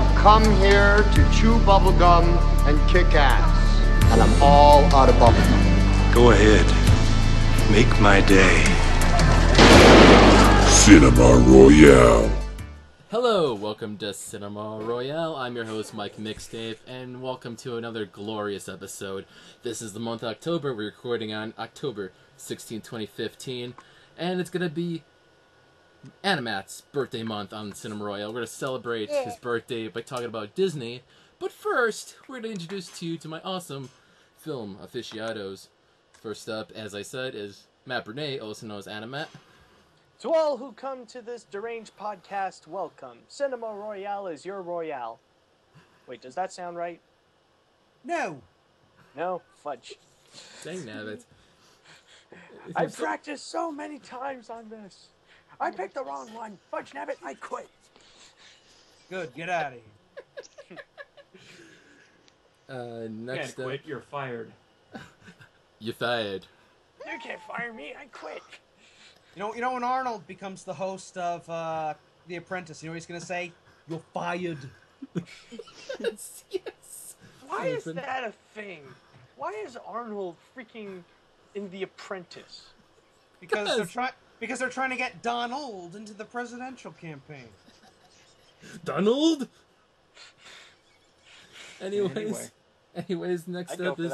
have come here to chew bubblegum and kick ass. And I'm all out of bubblegum. Go ahead. Make my day. Cinema Royale. Hello, welcome to Cinema Royale. I'm your host, Mike Mixtape, and welcome to another glorious episode. This is the month of October. We're recording on October 16, 2015, and it's going to be Animat's birthday month on Cinema Royale. We're going to celebrate his birthday by talking about Disney, but first, we're going to introduce you to my awesome film aficionados. First up, as I said, is Matt Brunet, also known as Animat. To all who come to this deranged podcast, welcome. Cinema Royale is your royale. Wait, does that sound right? No. No? Fudge. Dang nabbit. I've practiced so many times on this. I picked the wrong one. Fudge nabbit, I quit. Good, get out of here. Next up. Quit, you're fired. You're fired. You can't fire me, I quit. You know when Arnold becomes the host of The Apprentice, you know what he's going to say? You're fired. Yes, yes. Why is that a thing? Why is Arnold freaking in The Apprentice? Because they're trying to get Donald into the presidential campaign. Donald? Anyways, next up is...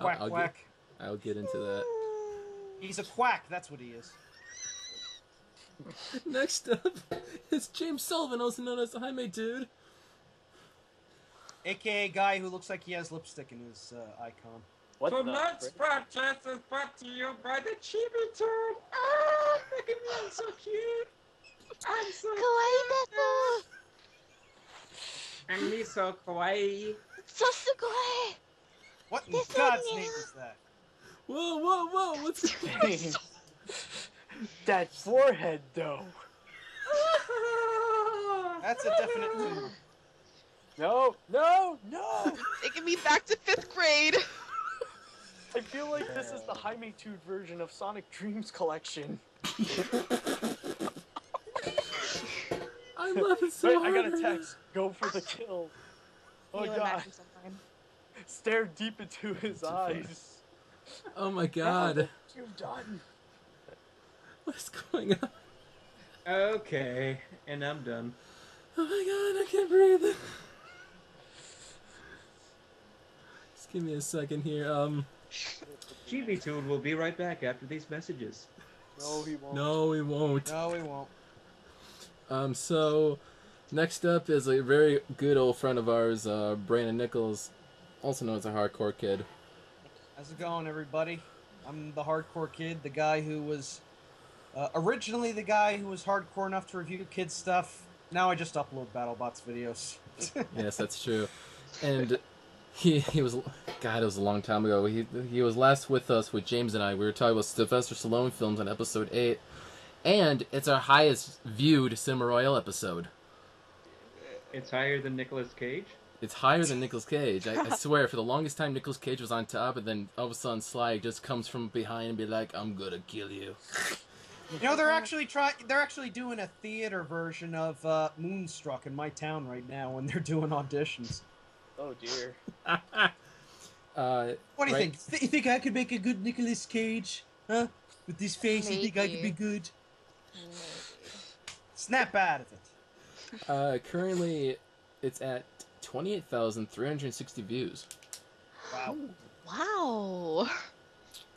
Quack, quack. I'll get into that. He's a quack, that's what he is. Next up is James Sullivan, also known as Jaimetud Dude. AKA guy who looks like he has lipstick in his icon. What the next podcast is brought to you by the Chibi Turn. Ah, look at me, I'm so cute. I'm so kawaii cute. And me so kawaii. So kawaii. What in God's name is that? Whoa, whoa, whoa, what's going on? That forehead, though. That's a definite move. No, no, no! Taking me back to 5th grade! I feel like this is the Jaimetud version of Sonic Dreams Collection. I love it so much. I got a text. Go for the kill. Oh, God. Stare deep into his eyes. Oh my God! What you've done? What's going on? Okay, and I'm done. Oh my God, I can't breathe. Just give me a second here. Jaimetud will be right back after these messages. No, he won't. No, he won't. No, he won't. So next up is a very good old friend of ours, Brandon Nichols, also known as The Hardcore Kid. How's it going, everybody? I'm the Hardcore Kid, the guy who was... originally the guy who was hardcore enough to review kids' stuff. Now I just upload BattleBots videos. Yes, that's true. And he was... God, it was a long time ago. He was last with us, with James and I. We were talking about Sylvester Stallone films on episode 8. And it's our highest viewed Cinema Royale episode. It's higher than Nicolas Cage? It's higher than Nicolas Cage. I swear, for the longest time, Nicolas Cage was on top, and then all of a sudden, Sly just comes from behind and be like, "I'm gonna kill you." You know, they're actually doing a theater version of Moonstruck in my town right now when they're doing auditions. Oh dear. What do you think? You think I could make a good Nicolas Cage? Huh? With this face, maybe. You think I could be good? Maybe. Snap out of it. Currently, it's at 28,360 views. Wow. Wow.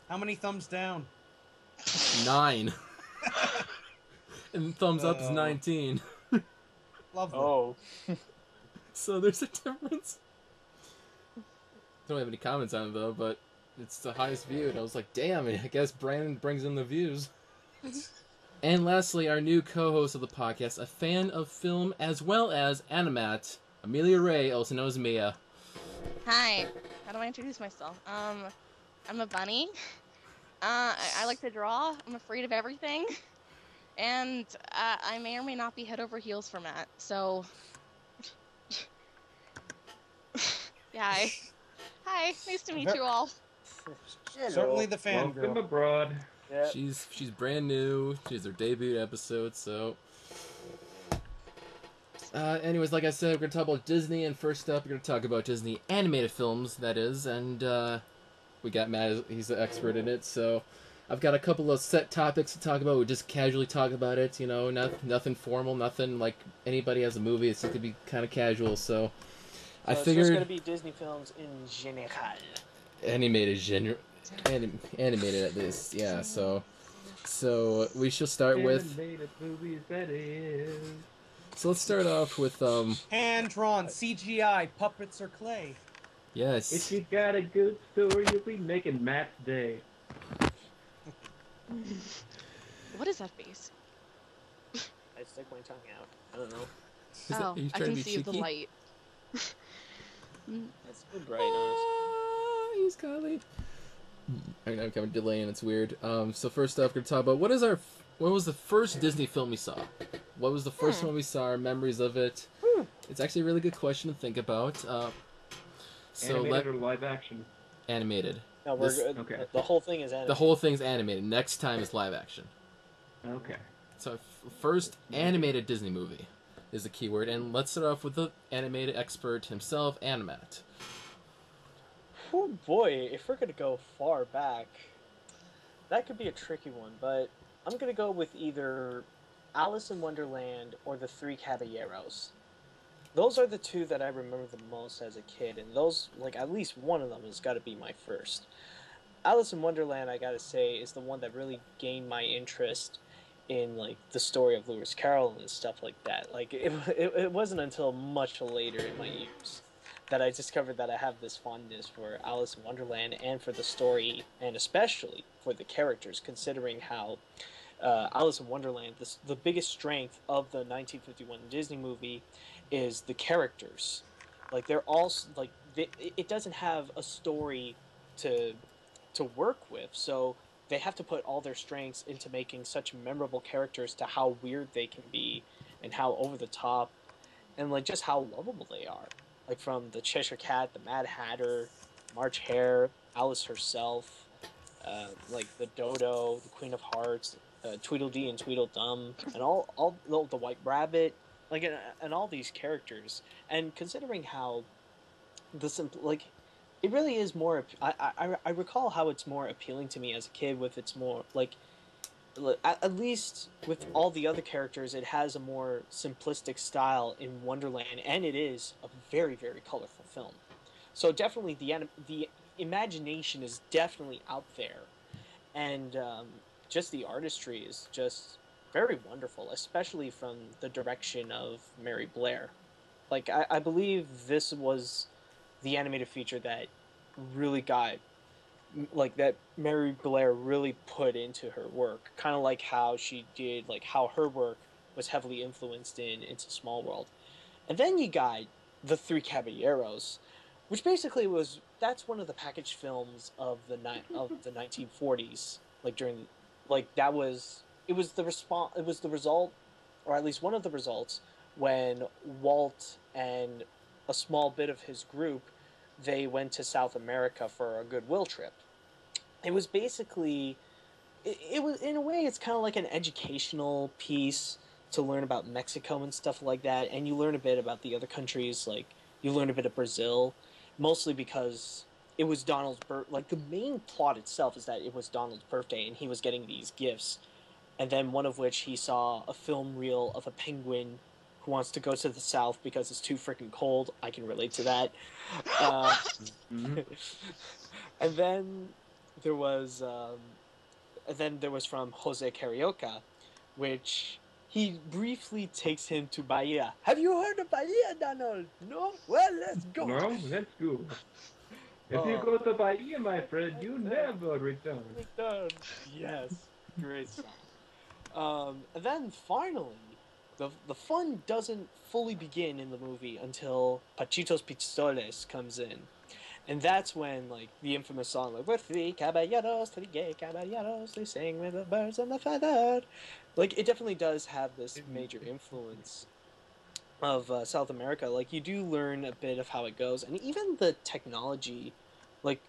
How many thumbs down? 9. And thumbs up is 19. Lovely. Oh. So there's a difference. Don't have any comments on it, though, but it's the highest view, and I was like, damn, I guess Brandon brings in the views. And lastly, our new co-host of the podcast, a fan of film as well as Animat, Amelia Ray, also known as Mia. Hi. How do I introduce myself? I'm a bunny. I like to draw. I'm afraid of everything. And I may or may not be head over heels for Matt, so... Yeah, hi. Nice to meet you all. Hello. Certainly the fangirl. Welcome abroad. Yep. She's brand new. She's her debut episode, so... Anyways, like I said, we're going to talk about Disney, and first up, we're going to talk about Disney animated films, that is, and we got Matt, he's an expert in it, so I've got a couple of set topics to talk about. We just casually talk about it, you know, nothing formal, nothing like anybody has a movie. It's just going to be kind of casual, so I figured... So it's going to be Disney films in general. Animated at least, yeah, so... So we shall start with... Animated movies, that is... So let's start off with hand-drawn CGI puppets or clay. Yes. If you got a good story, you'll be making Matt's day. What is that face? I stuck my tongue out. I don't know. I can see cheeky? The light. That's so bright. Ah, he's calling. I mean, I'm kind of delaying. It's weird. So first off, we're gonna talk about what was the first Disney film we saw? What was the first one we saw? Our memories of it. It's actually a really good question to think about. So animated or live action? Animated. No, we're good. Okay. The whole thing is animated. The whole thing's animated. Next time is live action. Okay. So first animated Disney movie is the keyword, and let's start off with the animated expert himself, Animat. Oh boy, if we're gonna go far back, that could be a tricky one, but I'm gonna go with either Alice in Wonderland or The Three Caballeros. Those are the two that I remember the most as a kid, and those, like, at least one of them has got to be my first. Alice in Wonderland, I gotta say, is the one that really gained my interest in, like, the story of Lewis Carroll and stuff like that. Like, it wasn't until much later in my years that I discovered that I have this fondness for Alice in Wonderland and for the story, and especially for the characters, considering how... Alice in Wonderland, the biggest strength of the 1951 Disney movie is the characters. Like, they're all, like, it doesn't have a story to work with, so they have to put all their strengths into making such memorable characters to how weird they can be and how over the top and, like, just how lovable they are. Like, from the Cheshire Cat, the Mad Hatter, March Hare, Alice herself, like, the Dodo, the Queen of Hearts... Tweedledee and Tweedledum, and all the White Rabbit, like, and all these characters, and considering how the simple, like, it really is more. I recall how it's more appealing to me as a kid. With its more, like, at least with all the other characters, it has a more simplistic style in Wonderland, and it is a very, very colorful film. So definitely the imagination is definitely out there, and. Just the artistry is just very wonderful, especially from the direction of Mary Blair. Like, I believe this was the animated feature that really got, like, that Mary Blair really put into her work. Kind of like how she did, like, how her work was heavily influenced into Small World. And then you got The Three Caballeros, which basically was, that's one of the packaged films of the 1940s, like, during... Like, that was... It was the result, or at least one of the results, when Walt and a small bit of his group, they went to South America for a goodwill trip. It was basically... It was, in a way, it's kind of like an educational piece to learn about Mexico and stuff like that. And you learn a bit about the other countries, like, you learn a bit of Brazil, mostly because... It was Donald's birthday. Like, the main plot itself is that it was Donald's birthday and he was getting these gifts. And then one of which he saw a film reel of a penguin who wants to go to the South because it's too freaking cold. I can relate to that. And then there was... from Jose Carioca, which... He briefly takes him to Bahia. Have you heard of Bahia, Donald? No? Well, let's go. No, let's go. If you go to Bahia, my friend, you never return. Yes, great song. And then finally, the fun doesn't fully begin in the movie until Pachitos Pistoles comes in, and that's when, like, the infamous song, like, "We're three caballeros, three gay caballeros, they sing with the birds and the feather," like, it definitely does have this major influence of South America. Like, you do learn a bit of how it goes, and even the technology, like,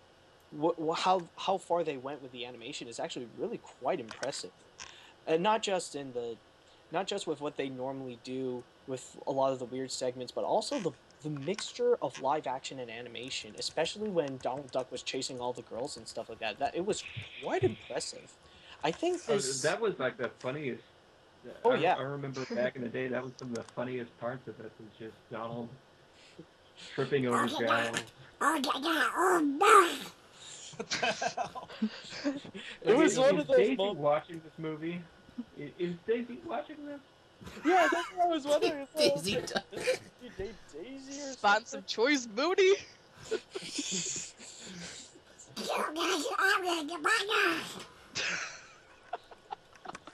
how far they went with the animation is actually really quite impressive, and not just with what they normally do with a lot of the weird segments, but also the mixture of live action and animation, especially when Donald Duck was chasing all the girls and stuff like that. That it was quite impressive. I think this... that was like the funniest. Oh yeah, I remember back in the day. That was some of the funniest parts of it. Was just Donald tripping over Giles. It was one of those Daisy moments. Watching this movie. Is Daisy watching this? Yeah, that's what I was wondering. Daisy does. Did they Daisy or something? Some choice booty.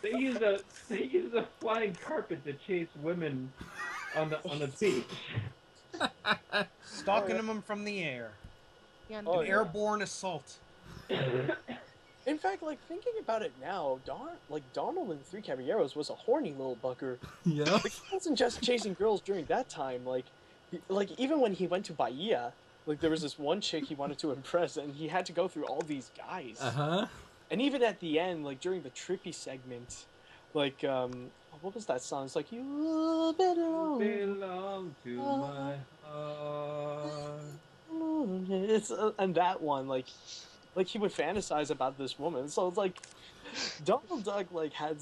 They use a flying carpet to chase women on the beach. Stalking them from the air. Yeah, airborne assault. In fact, like, thinking about it now, Donald in Three Caballeros was a horny little bucker. Yeah. Like, he wasn't just chasing girls during that time. Like even when he went to Bahia, like, there was this one chick he wanted to impress, and he had to go through all these guys. Uh-huh. And even at the end, like, during the trippy segment, like, what was that song? It's like, you belong to my heart. It's, and that one, like he would fantasize about this woman. So it's like, Donald Duck, like, had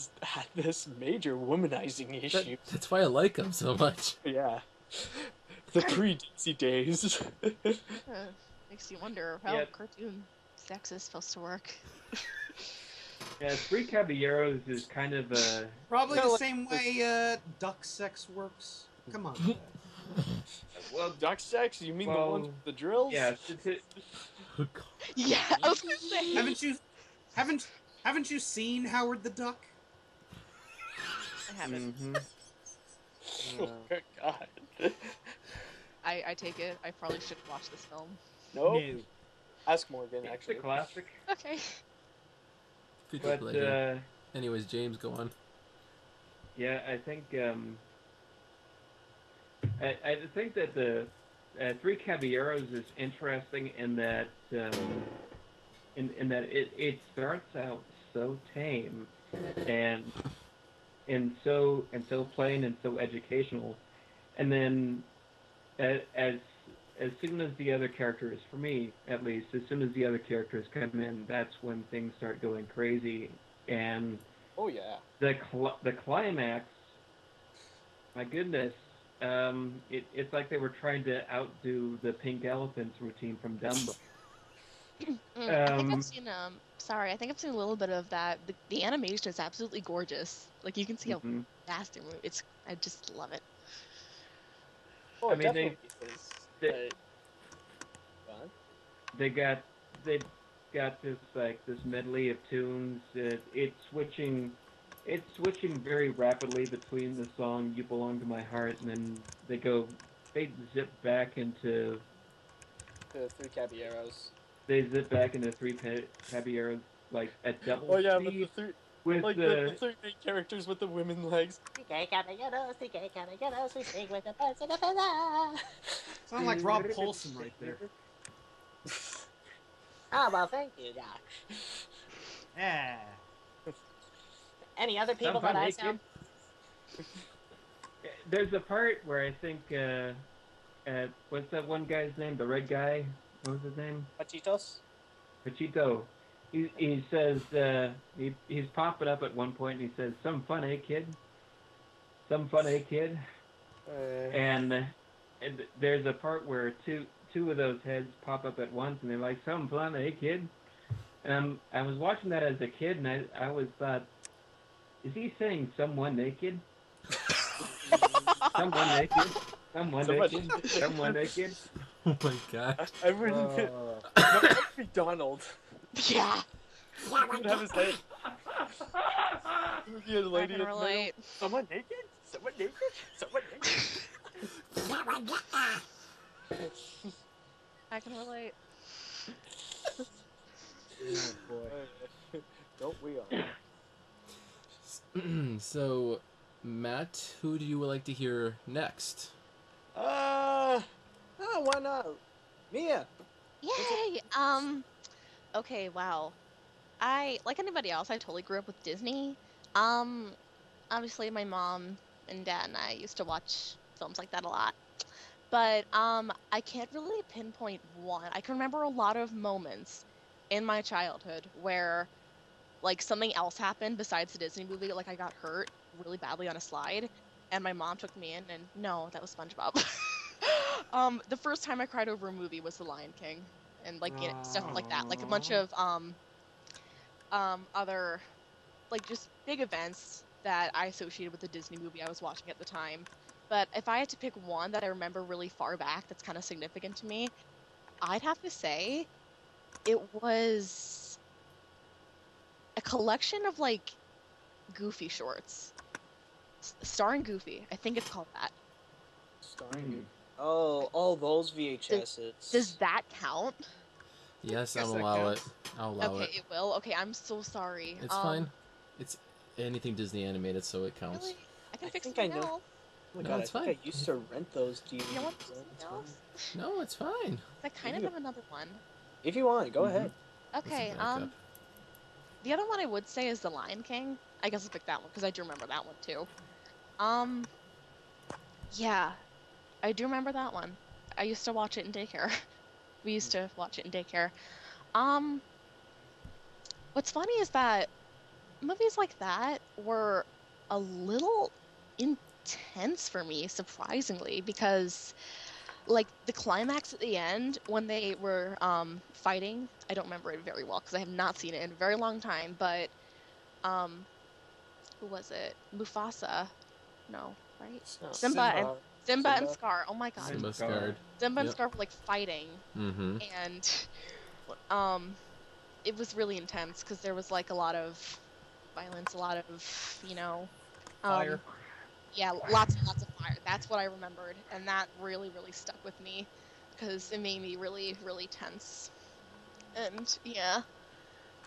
this major womanizing issue. That's why I like him so much. Yeah. The pre-Dixie days. Makes you wonder how cartoon sex is supposed to work. Yeah, Three Caballeros is kind of a... Probably the same way duck sex works. Come on. Well, duck sex? You mean the ones with the drills? Yeah, yeah, I was gonna say. Haven't you seen Howard the Duck? I haven't. Mm-hmm. Oh my God. I take it. I probably should watch this film. No. Ask Morgan. Actually, it's a classic. Okay. But anyways, James, go on. Yeah, I think. I think that the Three Caballeros is interesting in that it starts out so tame and so plain and so educational, and then as soon as the other characters, for me at least, as soon as the other characters come in, that's when things start going crazy. And oh yeah, the climax, my goodness. It's like they were trying to outdo the pink elephants routine from Dumbo. I think I've seen a little bit of that. The animation is absolutely gorgeous. Like, you can see how fast it moves. I just love it. Oh, I mean, they got this, like, this medley of tunes. It's switching very rapidly between the song "You Belong to My Heart" and then they zip back into the Three Caballeros. They zip back into Three Caballeros like at double. Oh yeah, with the three main characters with the women legs. Three Caballeros, we sing with the birds and the feathers. Sound like Rob Paulson right there. Oh well, thank you, Doc. Yeah. Any other people that I sound? There's a part where I think, what's that one guy's name? The red guy? What was his name? Pachito. He says, he's popping up at one point and he says, "Some fun, eh, kid? Some fun, eh, kid?" And there's a part where two of those heads pop up at once and they're like, "Some fun, eh, kid?" And I was watching that as a kid and I always thought, is he saying someone naked? Someone naked? Someone naked? Someone naked? Oh my God. I wouldn't be Donald. Yeah. I wouldn't have his name. He had a lady in the middle. Someone naked? Someone naked? Someone naked? I can relate. Oh boy. Don't we all? So, Matt, who do you like to hear next? Why not? Mia! Yay! Okay, wow. I, like anybody else, I totally grew up with Disney. Obviously my mom and Dad and I used to watch films like that a lot. But I can't really pinpoint one. I can remember a lot of moments in my childhood where, like, something else happened besides the Disney movie. Like, I got hurt really badly on a slide, and my mom took me in, and no, that was SpongeBob. The first time I cried over a movie was The Lion King, and, like, you know, stuff like that. Like, a bunch of other, like, just big events that I associated with the Disney movie I was watching at the time. But if I had to pick one that I remember really far back that's kind of significant to me, I'd have to say it was a collection of, like, Goofy shorts. Starring Goofy. I think it's called that. Starring Goofy. Oh, all those VHSs. Does that count? Yes, I'll allow it. I'll allow it. Okay, it will. Okay, I'm so sorry. It's fine. It's anything Disney animated, so it counts. Really? I can fix it now. Oh my God, it's fine. I used to rent those DVDs. You know what? No, it's fine. I kind of have another one. If you want, go ahead. Okay, the other one I would say is The Lion King. I guess I'll pick that one, because I do remember that one, too. Yeah. I do remember that one. I used to watch it in daycare. We used to watch it in daycare. What's funny is that movies like that were a little intense for me, surprisingly, because, like, the climax at the end, when they were fighting, I don't remember it very well, because I have not seen it in a very long time, but, who was it? Mufasa. No, right? No, Simba and Scar. Oh my God. Simba and Scar were, like, fighting. Mm-hmm. And it was really intense because there was, like, a lot of violence, a lot of, you know, fire. Yeah, fire. Lots and lots of fire. That's what I remembered, and that really, really stuck with me because it made me really, really tense. And yeah,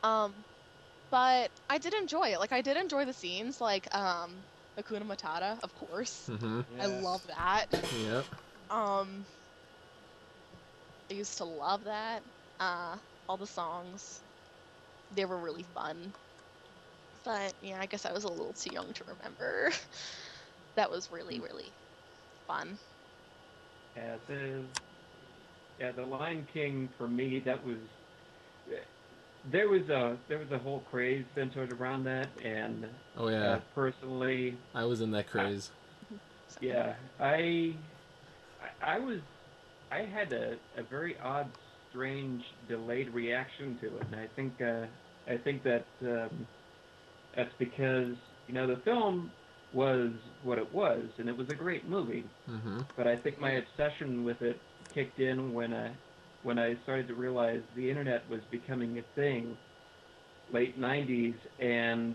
but I did enjoy it. Like, I did enjoy the scenes. Like, Hakuna Matata, of course. Mm-hmm. Yes. I love that. Yep. I used to love that. All the songs, they were really fun. But yeah, I guess I was a little too young to remember. That was really, really fun. Yeah, the Lion King for me, that was there was a whole craze centered around that, and personally, I was in that craze. I had a very odd, strange, delayed reaction to it, and I think that that's because, you know, the film was what it was, and it was a great movie. Mm-hmm. But I think my obsession with it kicked in when I started to realize the internet was becoming a thing, late 90s, and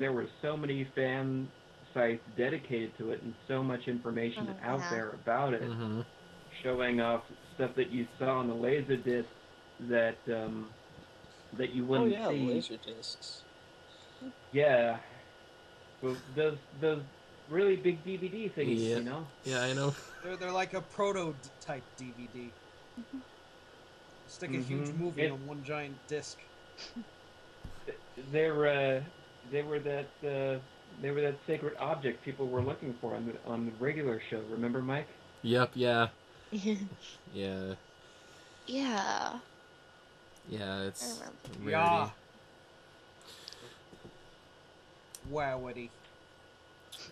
there were so many fan sites dedicated to it and so much information out there about it, showing off stuff that you saw on the Laserdisc that you wouldn't see. Laserdiscs. Yeah. Well, those really big DVD things, you know? Yeah, I know. They're like a prototype DVD. Stick a huge movie on one giant disc. They were that sacred object people were looking for on the regular show. Remember, Mike? Yep. Yeah. Yeah. Yeah. Yeah. It's rarity. Yeah. Wowity.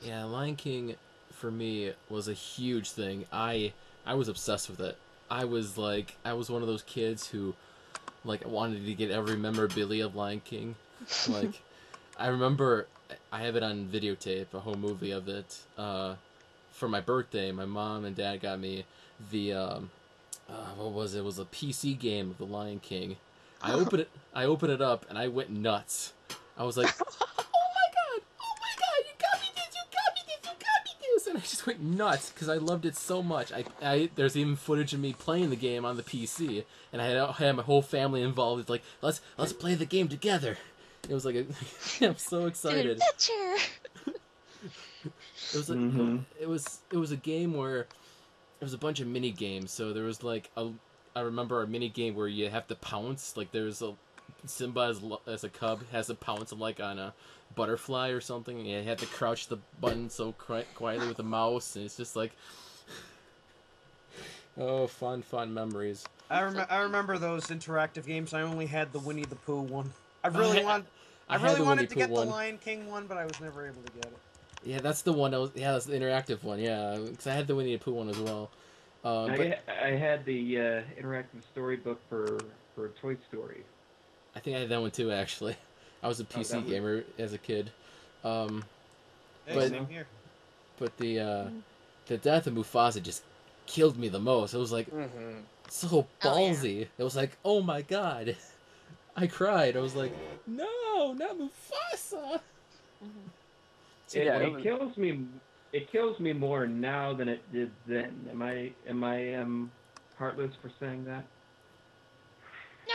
Yeah, Lion King for me was a huge thing. I was obsessed with it. I was one of those kids who, like, wanted to get every memorabilia of Lion King. Like, I remember I have it on videotape, a whole movie of it. For my birthday, my mom and dad got me the what was it? It was a PC game of the Lion King. I opened it up and I went nuts. I was like, I just went nuts because I loved it so much. I there's even footage of me playing the game on the PC, and I had my whole family involved. It's like, let's play the game together. It was like I'm so excited. It was a game where it was a bunch of mini games. So there was, like, I remember a mini game where you have to pounce. Like, there's a Simba as a cub has to pounce like on a butterfly or something, and he had to crouch the button so quietly with a mouse, and it's just like, oh, fun memories. I remember those interactive games. I only had the Winnie the Pooh one. I really wanted to get the Lion King one, but I was never able to get it. Yeah, that's the one. That's the interactive one. Yeah, because I had the Winnie the Pooh one as well. I had the interactive storybook for Toy Story. I think I had that one too. Actually, I was a PC gamer as a kid. Same here. But the death of Mufasa just killed me the most. It was like so ballsy. It was like, oh my god, I cried. I was like, no, not Mufasa. It kills me more now than it did then. Am I heartless for saying that?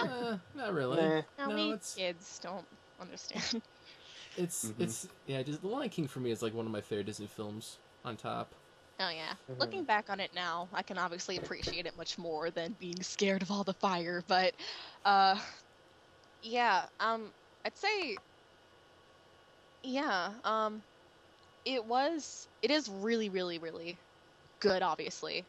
No, not really. No, kids don't understand. Just The Lion King for me is like one of my favorite Disney films on top. Oh yeah. Looking back on it now, I can obviously appreciate it much more than being scared of all the fire, but I'd say it is really, really, really good, obviously.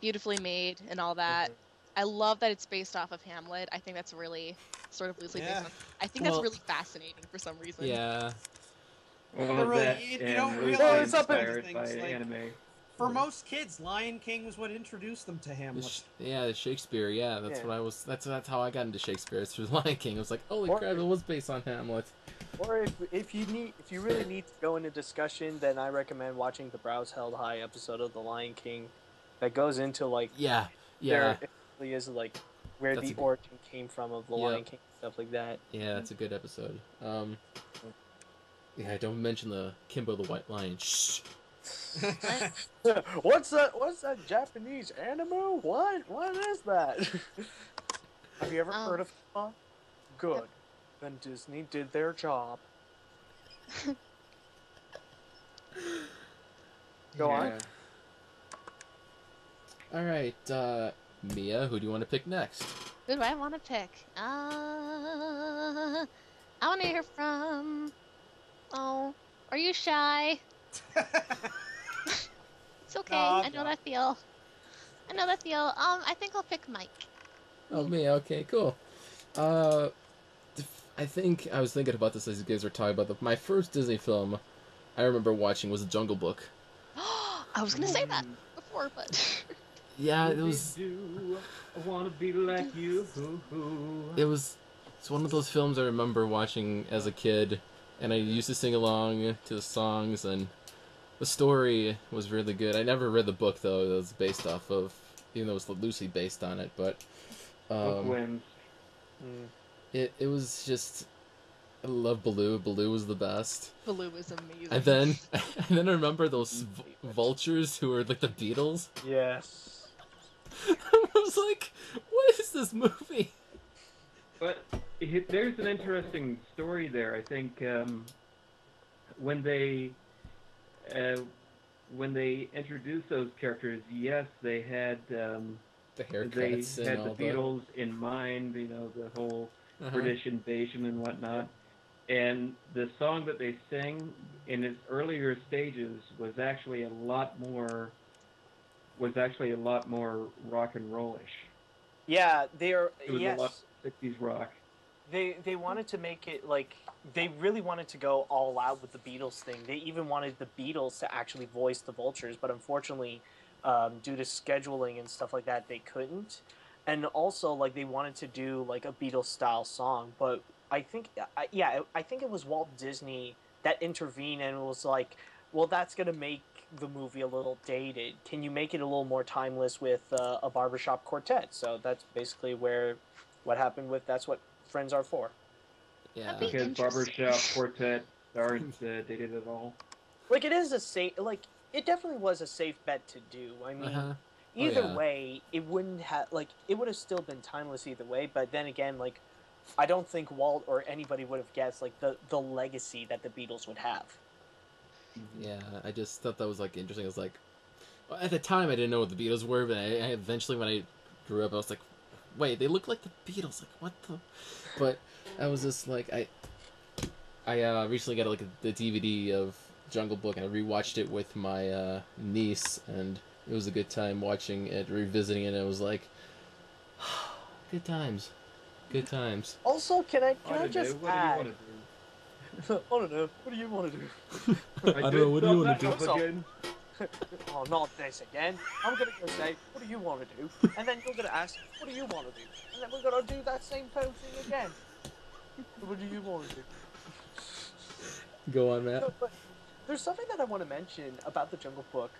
Beautifully made and all that. I love that it's based off of Hamlet. I think that's really sort of loosely based on. I think that's really fascinating for some reason. Yeah. You don't realize things by anime. For most kids, Lion King was what introduced them to Hamlet. Shakespeare. Yeah, what I was. That's how I got into Shakespeare. It's through Lion King. I was like, holy crap, it was based on Hamlet. Or if you really need to go into discussion, then I recommend watching the Brows Held High episode of The Lion King, that goes into it really is where the origin came from of The Lion King, stuff like that. Yeah, that's a good episode. Don't mention the Kimbo the White Lion. Shh. What's that Japanese animu? What is that? Have you ever heard of Kimba? Good. Then Disney did their job. Go on. All right, Mia, who do you want to pick next? Who do I want to pick? I want to hear from. Oh, are you shy? It's okay. I know that feel. I think I'll pick Mike. Oh, Mia. Okay, cool. I think I was thinking about this as you guys were talking about my first Disney film I remember watching was The Jungle Book. I was going to say that before, but... yeah, it was... I want to be like you. It's one of those films I remember watching as a kid, and I used to sing along to the songs, and the story was really good. I never read the book, though, that was based off of, even though it was loosely based on it, but... book wins. It was just, I love Baloo. Baloo was the best. Baloo was amazing. And then I remember those vultures who were like the Beatles. Yes. I was like, what is this movie? But there's an interesting story there. I think when they introduced those characters, yes, they had the Beatles in mind. You know, the whole. British invasion and whatnot, and the song that they sing in its earlier stages was actually a lot more rock and rollish. Yeah, it was a lot of 60s rock. They wanted to make it they really wanted to go all out with the Beatles thing. They even wanted the Beatles to actually voice the vultures, but unfortunately, due to scheduling and stuff like that, they couldn't. And also, they wanted to do, a Beatles-style song, but I think it was Walt Disney that intervened and was like, well, that's going to make the movie a little dated. Can you make it a little more timeless with a barbershop quartet? So that's basically what happened with That's What Friends Are For. Yeah, because barbershop quartet aren't dated at all. It is a safe... it definitely was a safe bet to do. I mean... Either way, it wouldn't have it would have still been timeless either way. But then again, I don't think Walt or anybody would have guessed the legacy that the Beatles would have. Yeah, I just thought that was interesting. I was at the time I didn't know what the Beatles were, but I eventually when I grew up, I was like, way. They look like the Beatles. Like, what the... But I was just like... I recently got like the DVD of Jungle Book, and I rewatched it with my niece, and it was a good time watching it, revisiting it, and I was like, good times. Good times. Also, can I just add... I don't know, what do you want to do? I don't know, what do you want to do? Again. Oh, not this again. I'm going to go say, what do you want to do? And then you're going to ask, what do you want to do? And then we're going to do that same thing again. What do you want to do? Go on, Matt. No, but there's something that I want to mention about the Jungle Book.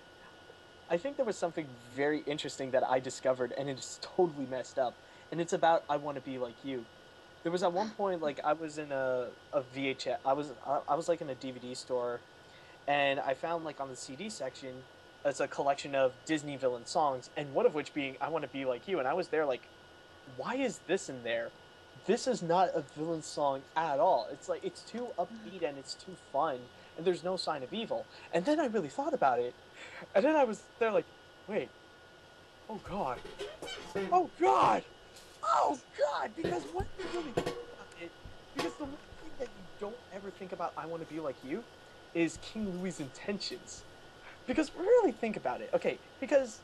I think there was something very interesting that I discovered, and it's totally messed up. And it's about I want to be like you. There was at one point, like, I was in a VHS. I was like in a DVD store, and I found like on the CD section, it's a collection of Disney villain songs, and one of which being I Want to Be Like You. And I was there like, why is this in there? This is not a villain song at all. It's like, it's too upbeat and it's too fun, and there's no sign of evil. And then I really thought about it, and then I was there like, wait, oh god, oh god, oh god, because what you really think about it, because the one thing that you don't ever think about I Want to Be Like You is King Louis's intentions. Because really think about it, okay, because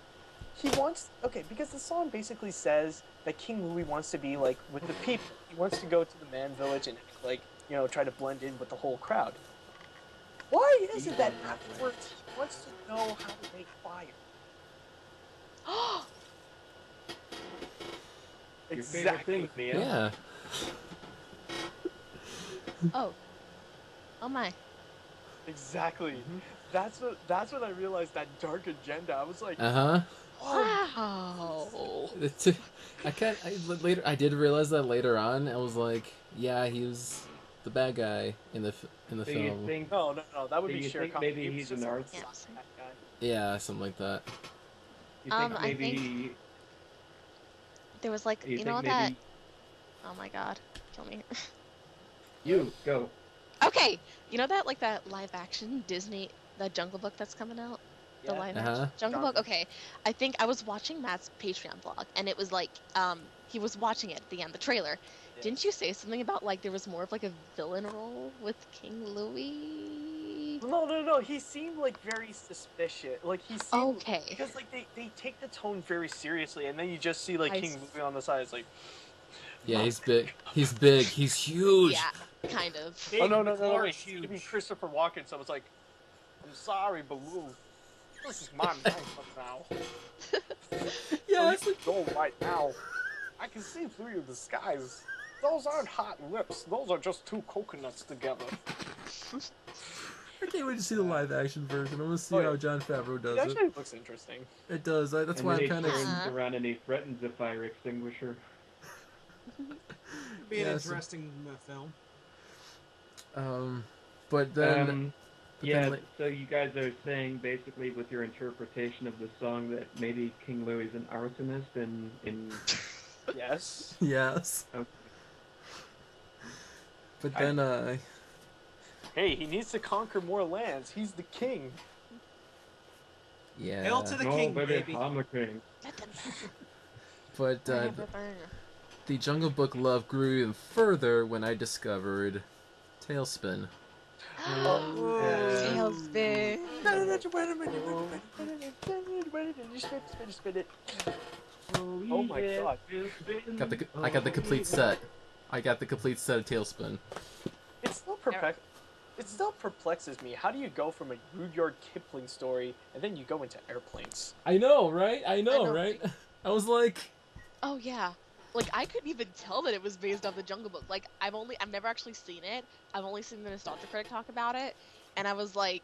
he wants, okay, because the song basically says that King Louis wants to be, like, with the people. He wants to go to the man village and, like, you know, try to blend in with the whole crowd. Why is it that afterwards he wants to know how to make fire? Exactly. Thing, yeah. Oh. Oh my. Exactly. Mm-hmm. That's what I realized, that dark agenda. I was like, wow. I did realize that later on. I was like, yeah, he was the bad guy in the so film. No, that would so be sure. Maybe he's an artist. Yeah, something like that. You think maybe I think there was like you know maybe... that. Oh my god, kill me. You go. Okay, you know that like that live action Disney. The Jungle Book that's coming out? Yeah. The live action? Jungle Book? Okay. I think I was watching Matt's Patreon vlog, and it was like, he was watching it at the end, the trailer. Yeah. Didn't you say something about, like, there was more of, like, a villain role with King Louis? No. He seemed, like, very suspicious. Like, he seemed... Okay. Because, like, they take the tone very seriously, and then you just see, like, King Louis on the side. It's like... Yeah, he's big. He's big. He's huge. Yeah, kind of. Big, oh, no. It's huge. It'd be Christopher Walken, so it's like... I'm sorry, Baloo. This is my night now. Yeah, it's like... Go right now. I can see through your disguise. Those aren't hot lips. Those are just two coconuts together. I can't wait to see the live-action version. I want to see how Jon Favreau does it. Actually looks interesting. It does. That's why I'm kind of... turns around and he threatens the fire extinguisher. It'd be an interesting film. But then... yeah, so you guys are saying, basically, with your interpretation of the song, that maybe King Louis is an arsonist in... Yes. Yes. Okay. But then, Hey, he needs to conquer more lands. He's the king. Yeah. Hail to the king, baby. I'm the king. But, the Jungle Book love grew even further when I discovered Tailspin. Tailspin. Oh my god. I got the complete set. I got the complete set of Tailspin. It still perplexes me. How do you go from a Rudyard Kipling story and then you go into airplanes? I know, right? I know, right? I was like... Oh, yeah. Like, I couldn't even tell that it was based off the Jungle Book. Like, I've never actually seen it. I've only seen the Nostalgia Critic talk about it. And I was like,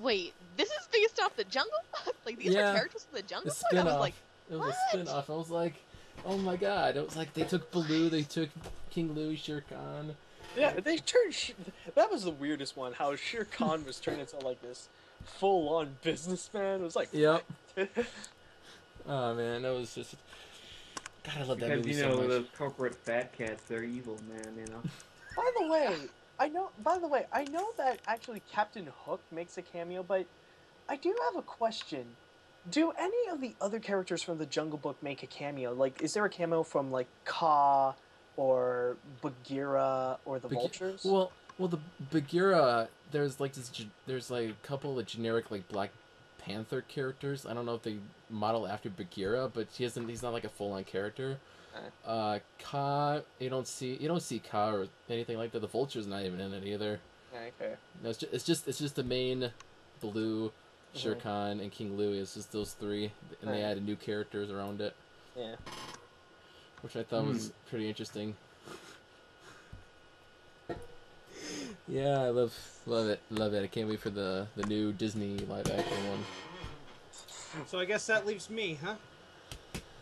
wait, this is based off the Jungle Book? Like, these are characters from the Jungle Book? I was like, what? It was a spin-off. I was like, oh my god. It was like, they took Baloo, they took King Louis, Shere Khan. Yeah, they turned... That was the weirdest one, how Shere Khan was turned into, like, this full-on businessman. It was like... Yep. Oh, man, that was just... God, I love that movie so much. Because, you know, those corporate fat cats, they're evil, man, you know. By the way, I know that actually Captain Hook makes a cameo, but I do have a question. Do any of the other characters from The Jungle Book make a cameo? Like, is there a cameo from, like, Kaa or Bagheera or the Vultures? Well, the Bagheera, there's like a couple of generic, like, Black Panther characters. I don't know if they model after Bagheera, but he's not like a full-on character. Kaa, you don't see Kaa or anything like that. The Vulture's not even in it either. Okay. No, it's just the main Blue, Shere Khan, and King Louie. It's just those three, and they added new characters around it. Yeah. Which I thought was pretty interesting. Yeah, I love it. I can't wait for the new Disney live-action one. So I guess that leaves me, huh?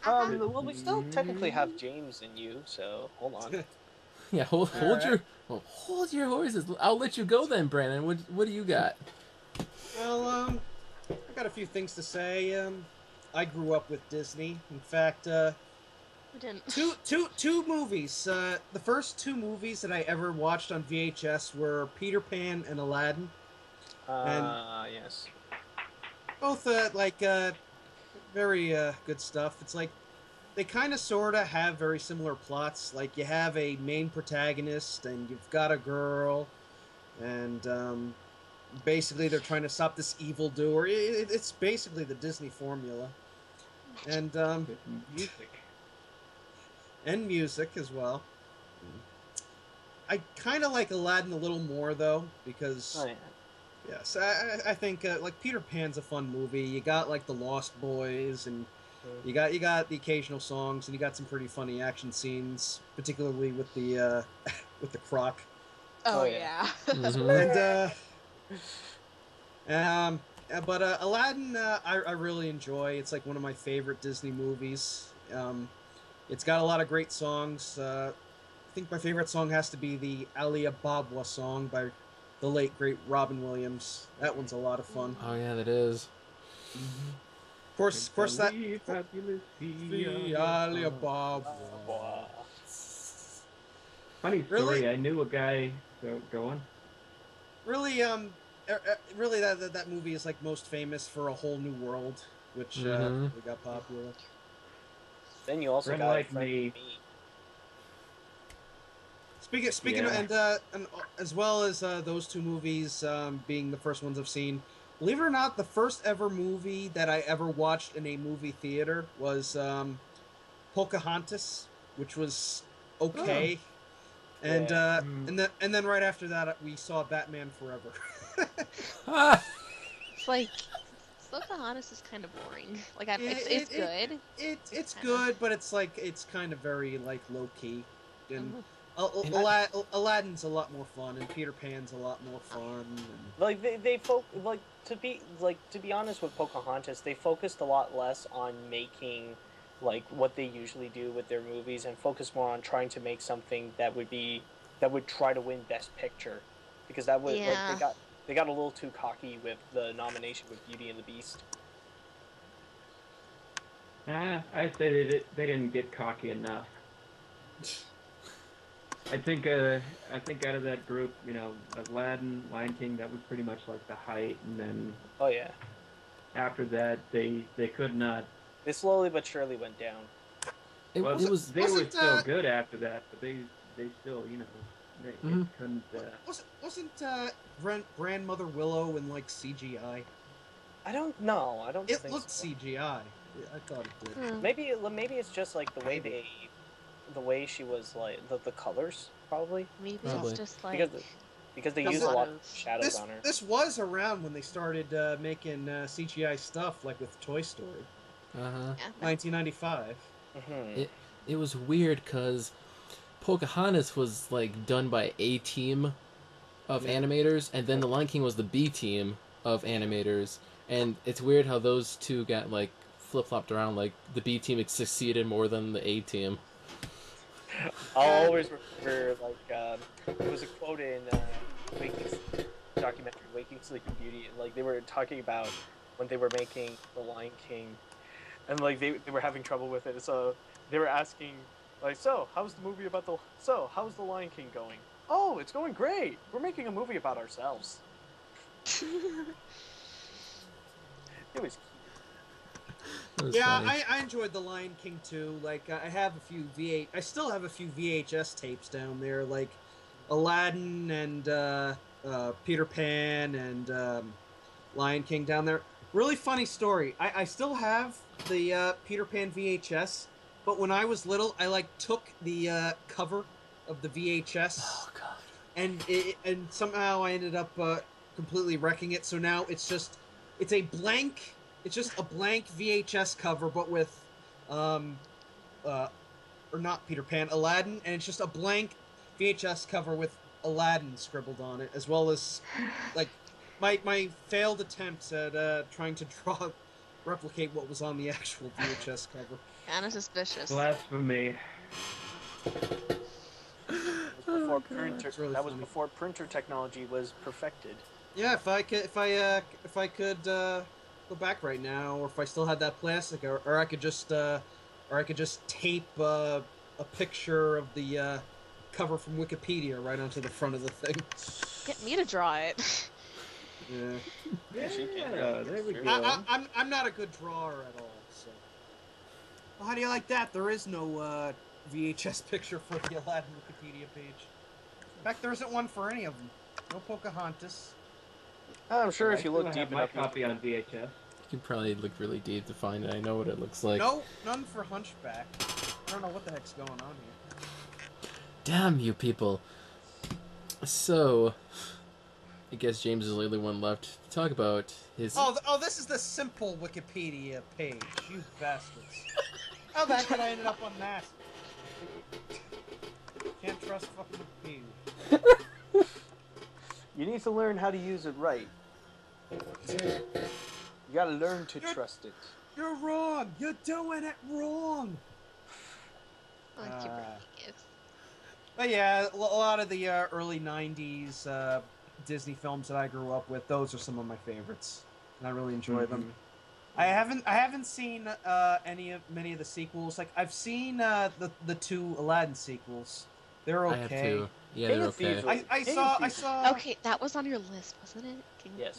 Well, we still technically have James and you, so hold on. Yeah, hold your horses. I'll let you go then, Brandon. What do you got? Well, I got a few things to say. I grew up with Disney. In fact, two movies. The first two movies that I ever watched on VHS were Peter Pan and Aladdin. And yes. Both very good stuff. It's like they kind of sort of have very similar plots. Like you have a main protagonist and you've got a girl, and basically they're trying to stop this evildoer. It's basically the Disney formula. And music as well. I kind of like Aladdin a little more though, because yes, I think like Peter Pan's a fun movie. You got like the Lost Boys, and you got the occasional songs, and you got some pretty funny action scenes, particularly with the croc. Oh yeah. But Aladdin, I really enjoy. It's like one of my favorite Disney movies. It's got a lot of great songs. I think my favorite song has to be the Ali Ababwa song by the late, great Robin Williams. That one's a lot of fun. Oh, yeah, that is. Mm-hmm. Of course that... The Ali Ababwa. Funny story, really? I knew a guy... Go on. Really, that movie is, like, most famous for A Whole New World, which really got popular. Then you also got like me. Speaking of, and as well as those two movies being the first ones I've seen, believe it or not, the first ever movie that I ever watched in a movie theater was Pocahontas, which was okay, and then right after that we saw Batman Forever. It's like. Pocahontas is kind of boring. Like, it's good. It's good, but it's like it's kind of very like low key. And Aladdin's a lot more fun, and Peter Pan's a lot more fun. Like to be honest with Pocahontas, they focused a lot less on making like what they usually do with their movies, and focused more on trying to make something that would try to win Best Picture, because that would like They got a little too cocky with the nomination with Beauty and the Beast. I say they didn't get cocky enough. I think out of that group, you know, Aladdin, Lion King, that was pretty much like the height, and then after that they could not. They slowly but surely went down. They were still good after that, but they still, you know. Wasn't Grandmother Willow in like CGI? I don't know. I don't. It think looked so. CGI. I thought it did. Maybe it's just like the way the way she was like the colors probably. Maybe it's just like because they used a lot of shadows on her. This was around when they started making CGI stuff, like with Toy Story. 1995. It was weird because Pocahontas was like done by a team of animators, and then The Lion King was the B team of animators, and it's weird how those two got like flip-flopped around. Like the B team succeeded more than the A team. I'll always remember like there was a quote in Waking Sleeping Beauty, and like they were talking about when they were making The Lion King, and like they were having trouble with it, so they were asking. Like, so, how's The Lion King going? Oh, it's going great! We're making a movie about ourselves. It was cute. Yeah, funny. I enjoyed The Lion King too. Like, I have a few I still have a few VHS tapes down there, like Aladdin and Peter Pan and Lion King down there. Really funny story. I still have the Peter Pan VHS, but when I was little, I like took the cover of the VHS. Oh God. And somehow I ended up completely wrecking it. So now it's just a blank VHS cover, but with, or not Peter Pan, Aladdin, and it's just a blank VHS cover with Aladdin scribbled on it, as well as, like, my failed attempts at trying to replicate what was on the actual VHS cover. Kind of suspicious. Blasphemy. That was before printer technology was perfected. Yeah, if I could go back right now, or if I still had that plastic, or I could just tape a picture of the cover from Wikipedia right onto the front of the thing. Get me to draw it. Yeah. Yeah, there we go. I'm not a good drawer at all. So. Well, how do you like that? There is no VHS picture for the Aladdin Wikipedia page. In fact, there isn't one for any of them. No Pocahontas. I'm sure if you look deep enough, my copy on VHS. You can probably look really deep to find it. I know what it looks like. No, none for Hunchback. I don't know what the heck's going on here. Damn you people. So, I guess James is the only one left to talk about his... Oh, this is the simple Wikipedia page. You bastards. How the heck did I end up on that? Can't trust fucking Wikipedia. You need to learn how to use it right. You gotta learn to trust it. You're wrong! You're doing it wrong! But yeah, a lot of the early 90s Disney films that I grew up with, those are some of my favorites. And I really enjoy them. I haven't seen many of the sequels. Like, I've seen the two Aladdin sequels. They're okay. I have two. Yeah, they're okay. I saw. Okay, that was on your list, wasn't it? King yes.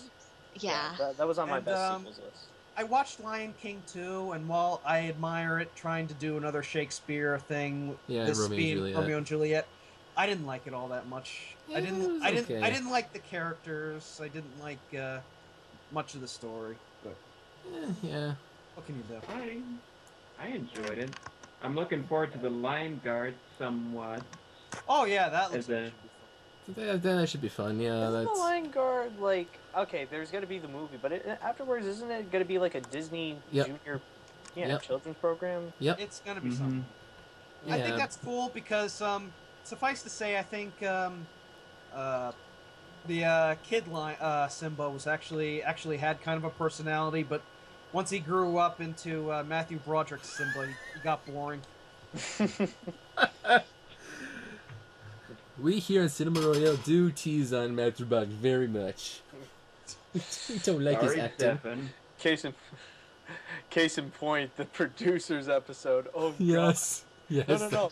Kings? Yeah. That was on my best sequels list. I watched Lion King 2, and while I admire it, trying to do another Shakespeare thing, Romeo and Juliet, I didn't like it all that much. Yeah, I didn't like the characters. I didn't like much of the story. But yeah. What can you do? I enjoyed it. I'm looking forward to the Lion Guard somewhat. Oh yeah, that looks good. That should be fun, yeah. Isn't the Lion Guard, like, okay, there's gonna be the movie, but afterwards, isn't it gonna be like a Disney Junior children's program? Yep. It's gonna be something. Yeah. I think that's cool because, suffice to say, I think the kid Simba was actually had kind of a personality, but once he grew up into Matthew Broderick's Simba, he got boring. We here in Cinema Royale do tease on Matt Brunet very much. We don't like his acting. Case in point, the producers episode. Oh, yes. God. Yes. No.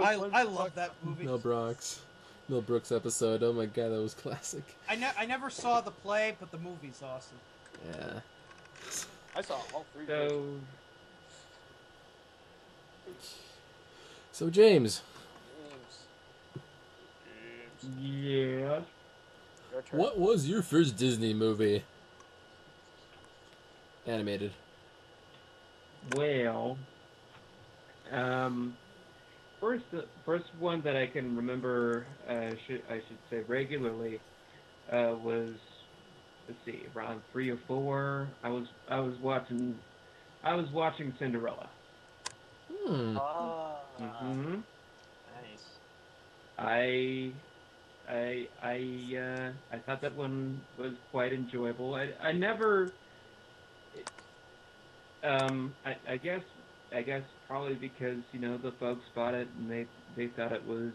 I love that movie. Mel Brooks episode. Oh my God, that was classic. I never saw the play, but the movie's awesome. Yeah. I saw all three. So James. Yeah. What was your first Disney movie? Animated. Well, first one that I can remember, I should say regularly, was, let's see, around 3 or 4. I was watching Cinderella. Hmm. Oh. Mm-hmm. Nice. I thought that one was quite enjoyable. I guess probably because, you know, the folks bought it and they thought it was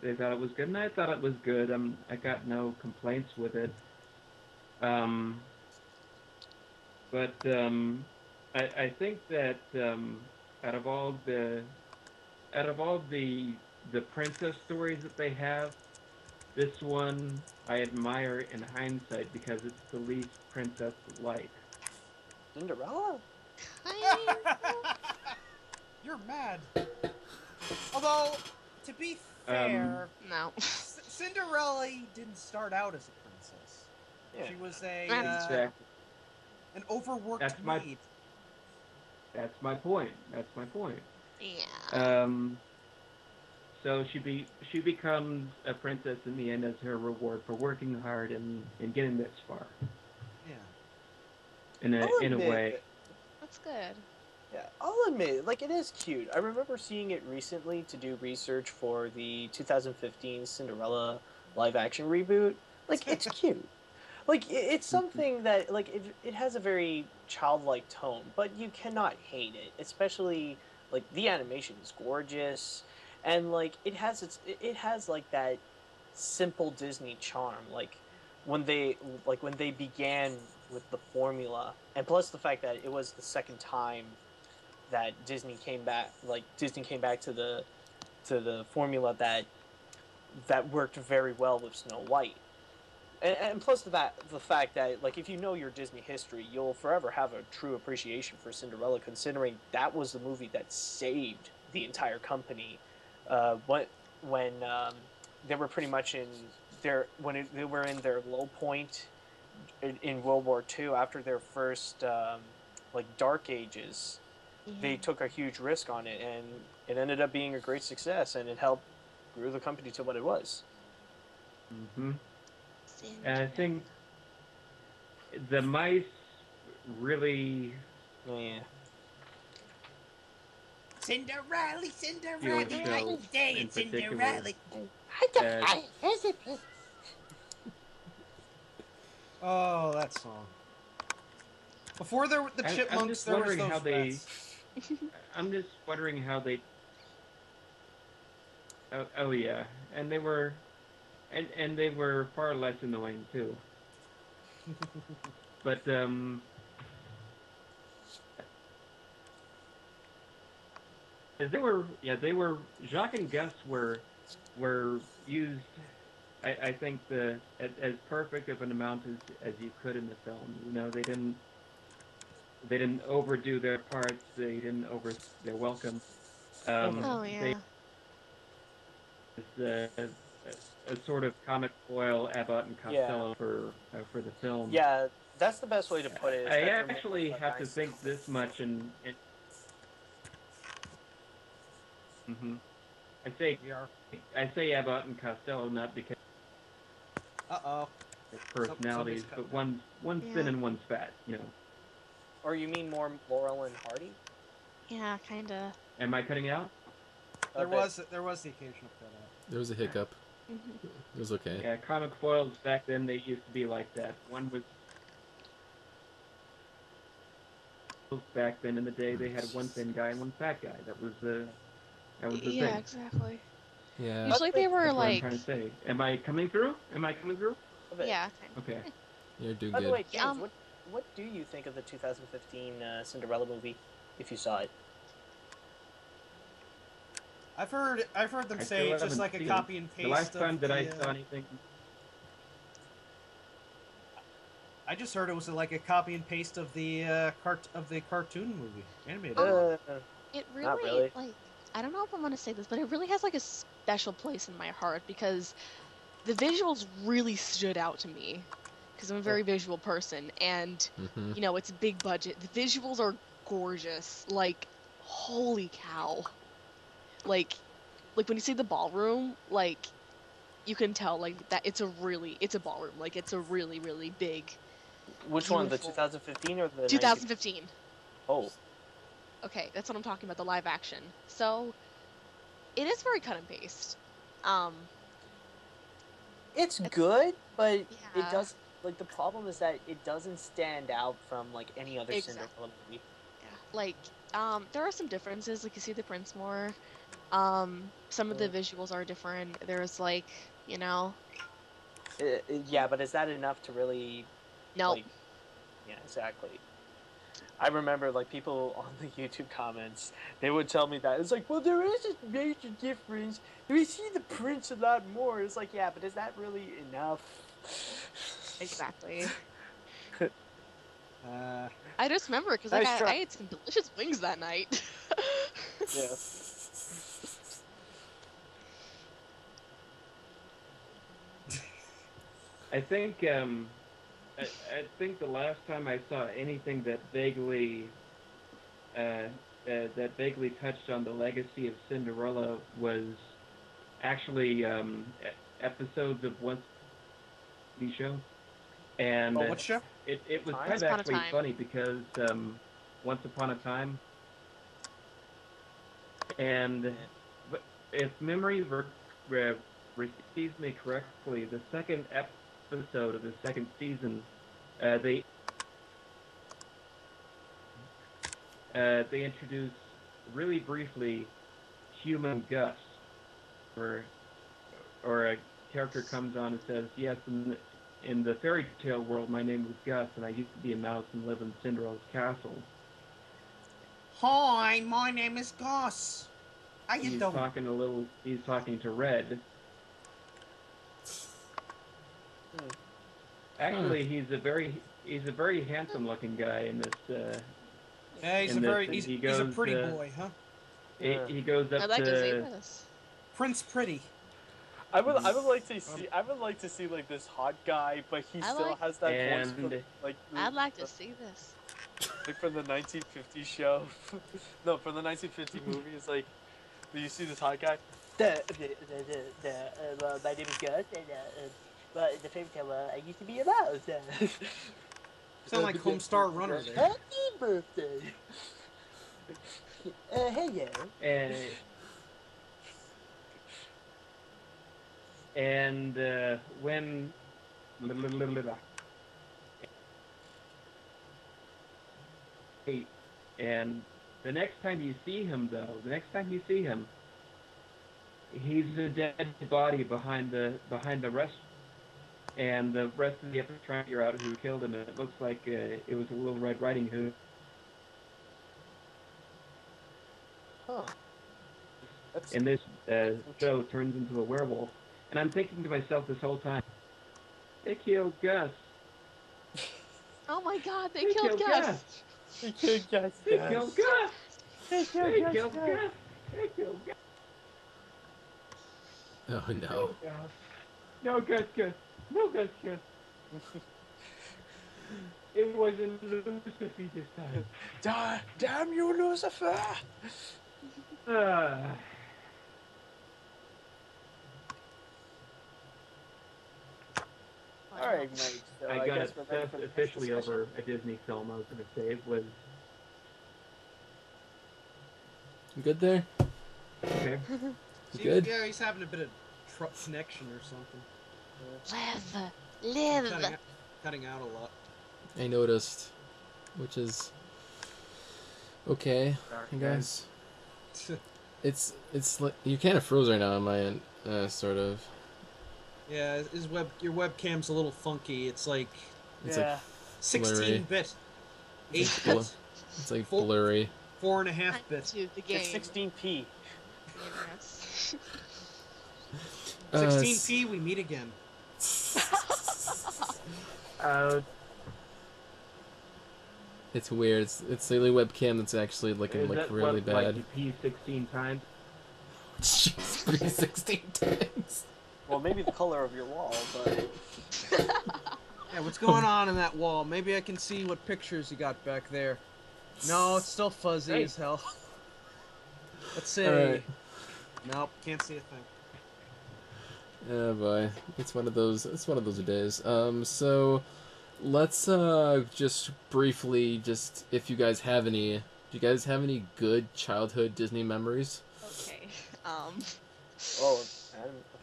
good, and I thought it was good. I got no complaints with it. I think that out of all the princess stories that they have, this one I admire in hindsight because it's the least princess-like. Cinderella? Kind of. You're mad. Although, to be fair, no. Cinderella didn't start out as a princess. Yeah. She was a an overworked maid. That's my point. That's my point. Yeah. So she becomes a princess in the end as her reward for working hard and getting this far. Yeah. In a way. That's good. Yeah, I'll admit, like, it is cute. I remember seeing it recently to do research for the 2015 Cinderella live-action reboot. Like, it's cute. Like, it's something that, like, it has a very childlike tone, but you cannot hate it. Especially, like, the animation is gorgeous, and, like, it has like, that simple Disney charm. Like, when they began with the formula, and plus the fact that it was the second time that Disney came back to the formula that worked very well with Snow White, and plus the fact that, like, if you know your Disney history, you'll forever have a true appreciation for Cinderella, considering that was the movie that saved the entire company when they were pretty much in their they were in their low point in World War II after their first like, Dark Ages. They took a huge risk on it, and it ended up being a great success, and it helped grew the company to what it was. Mm-hmm. And I think the mice really... Yeah. Cinderella, I say it's Cinderella. Oh, that song. Before there were the chipmunks, there was those rats. I'm just wondering how they... Oh yeah, and they were, and they were far less annoying too. But they were Jacques and Gus were used, I think, as perfect of an amount as you could in the film. You know, they didn't overdo their parts. They didn't over their welcome. Oh yeah. A sort of comic foil Abbott and Costello for the film. Yeah, that's the best way to put it. I actually have to think this much, and I say Abbott and Costello not because personalities, but one's thin and one's fat, you know. Or you mean more Laurel and Hardy? Yeah, kind of. Am I cutting out? There was the occasional cut out. There was a hiccup. Mm-hmm. It was okay. Yeah, comic foils back then, they used to be like that. One was back then in the day, they had one thin guy and one fat guy. That was the thing. Yeah, exactly. Yeah. Usually they were like. That's what I'm trying to say. Am I coming through? Yeah. Okay. You're doing good. By the way, James, what do you think of the 2015 Cinderella movie, if you saw it? I've heard them say it's just like a copy and paste. The last time that I saw anything, I just heard it was like a copy and paste of the cartoon movie, animated. It really, like, I don't know if I want to say this, but it really has like a special place in my heart because the visuals really stood out to me because I'm a very visual person, and you know, it's a big budget. The visuals are gorgeous, like, holy cow. Like when you see the ballroom, like, you can tell, like, that it's a ballroom. Like, it's a really, really big. Which one, the 2015 or the 2015? Oh. Okay, that's what I'm talking about, the live action. So, it is very cut and paste. It's good, but it does, like, the problem is that it doesn't stand out from, like, any other Cinderella movie. Yeah, like, there are some differences, like, you see the prince more. Some of the visuals are different. There's, like, you know... yeah, but is that enough to really... No. Nope. Like, yeah, exactly. I remember, like, people on the YouTube comments, they would tell me that. It's like, well, there is a major difference. We see the prince a lot more. It's like, yeah, but is that really enough? Exactly. I just remember because I ate some delicious wings that night. Yeah. I think the last time I saw anything that vaguely touched on the legacy of Cinderella was actually episodes of Once the Show. And what show? It was kind of actually funny because Once Upon a Time. And but if memory receives me correctly, the second episode of the second season, they introduce really briefly human Gus, or a character comes on and says, yes, in the fairy tale world, my name was Gus, and I used to be a mouse and live in Cinderella's castle. Hi, my name is Gus. How you doing? He's talking to Red. Actually, he's a very handsome-looking guy in this. Yeah, he's a pretty boy, huh? He goes up. I'd like to see this. Prince Pretty. I would like to see like this hot guy, but he still has that voice. I'd like to see this. Like from the 1950 show, no, from the 1950 movie. It's like, do you see this hot guy? My name is Gus, and well, in the fairy tale, I used to be a mouse. Sound like Homestar Runner there. Happy birthday! Hello. And when... And the next time you see him, though, he's a dead body behind the restaurant. And the rest of the episode trying to figure out who killed him, and it looks like it was a Little Red Riding Hood. Huh. And this show turns into a werewolf. And I'm thinking to myself this whole time, they killed Gus. Oh my god, they killed Gus! They killed Gus! They killed Gus! They killed Gus! They killed Gus! Oh no. No Gus, Gus! No, that's good. It wasn't Lucifer this time. Damn you, Lucifer! Alright, Mike. So I guess that's officially over a Disney film I was going to save was... You good there? Okay. Good? Yeah, he's having a bit of connection or something. Live! Cutting out a lot. I noticed. Which is... Okay, you guys. It's like... You kind of froze right now on my end, sort of. Yeah, your webcam's a little funky. It's like... It's like 16-bit. 8-bit. It's like blurry. 4.5-bit. It's 16p. Yes. 16p, we meet again. It's weird. It's the only webcam that's actually looking like really bad. Like you pee 16 times. Jeez, pee 16 times. Well, maybe the color of your wall, but yeah, what's going on in that wall? Maybe I can see what pictures you got back there. No, it's still fuzzy as hell. Let's see. Right. Nope, can't see a thing. Oh boy, it's one of those days. So let's just briefly, if you guys have any, do you guys have any good childhood Disney memories? Okay. Oh,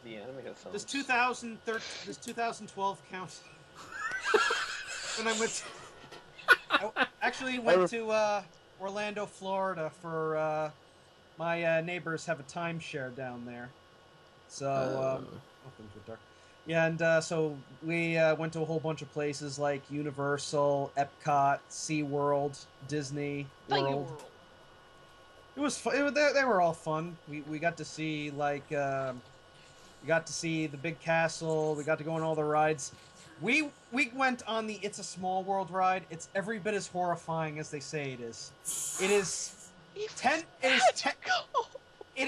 the animated film. Does 2012 count? When I went, I actually went to Orlando, Florida, for my neighbors have a timeshare down there. So, things were dark. Yeah, and so we went to a whole bunch of places like Universal, Epcot, SeaWorld, Disney World. It was fun. They were all fun. We got to see we got to see the big castle. We got to go on all the rides. We went on the It's a Small World ride. It's every bit as horrifying as they say it is. It is 10. It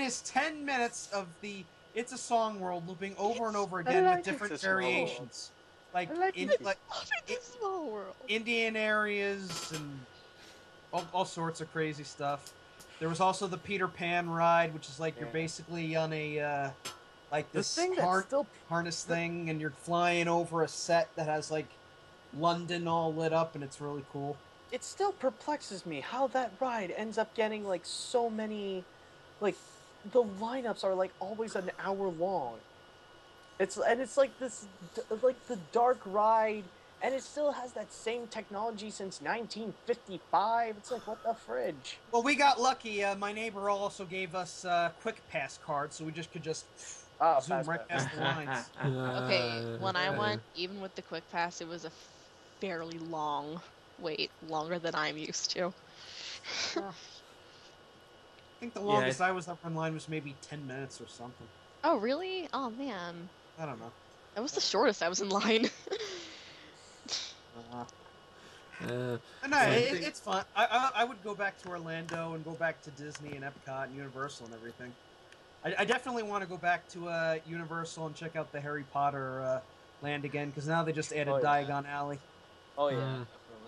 is 10 minutes of the It's a Song World looping over and over again with different variations. It's a Small World. Indian areas and all sorts of crazy stuff. There was also the Peter Pan ride, which is like you're basically on a harness thing, and you're flying over a set that has like London all lit up, and it's really cool. It still perplexes me how that ride ends up getting like so many, like the lineups are like always an hour long. It's like this, like the dark ride, and it still has that same technology since 1955. It's like, what the fridge? Well, we got lucky. My neighbor also gave us quick pass cards, so we just could just zoom right past the lines. Okay, when I went, even with the quick pass, it was a fairly long wait, longer than I'm used to. I think the longest I was up in line was maybe 10 minutes or something. Oh, really? Oh, man. I don't know. That was the shortest I was in line. It's fun. I would go back to Orlando and go back to Disney and Epcot and Universal and everything. I definitely want to go back to Universal and check out the Harry Potter land again, because now they just added Diagon Alley. Oh, yeah, definitely.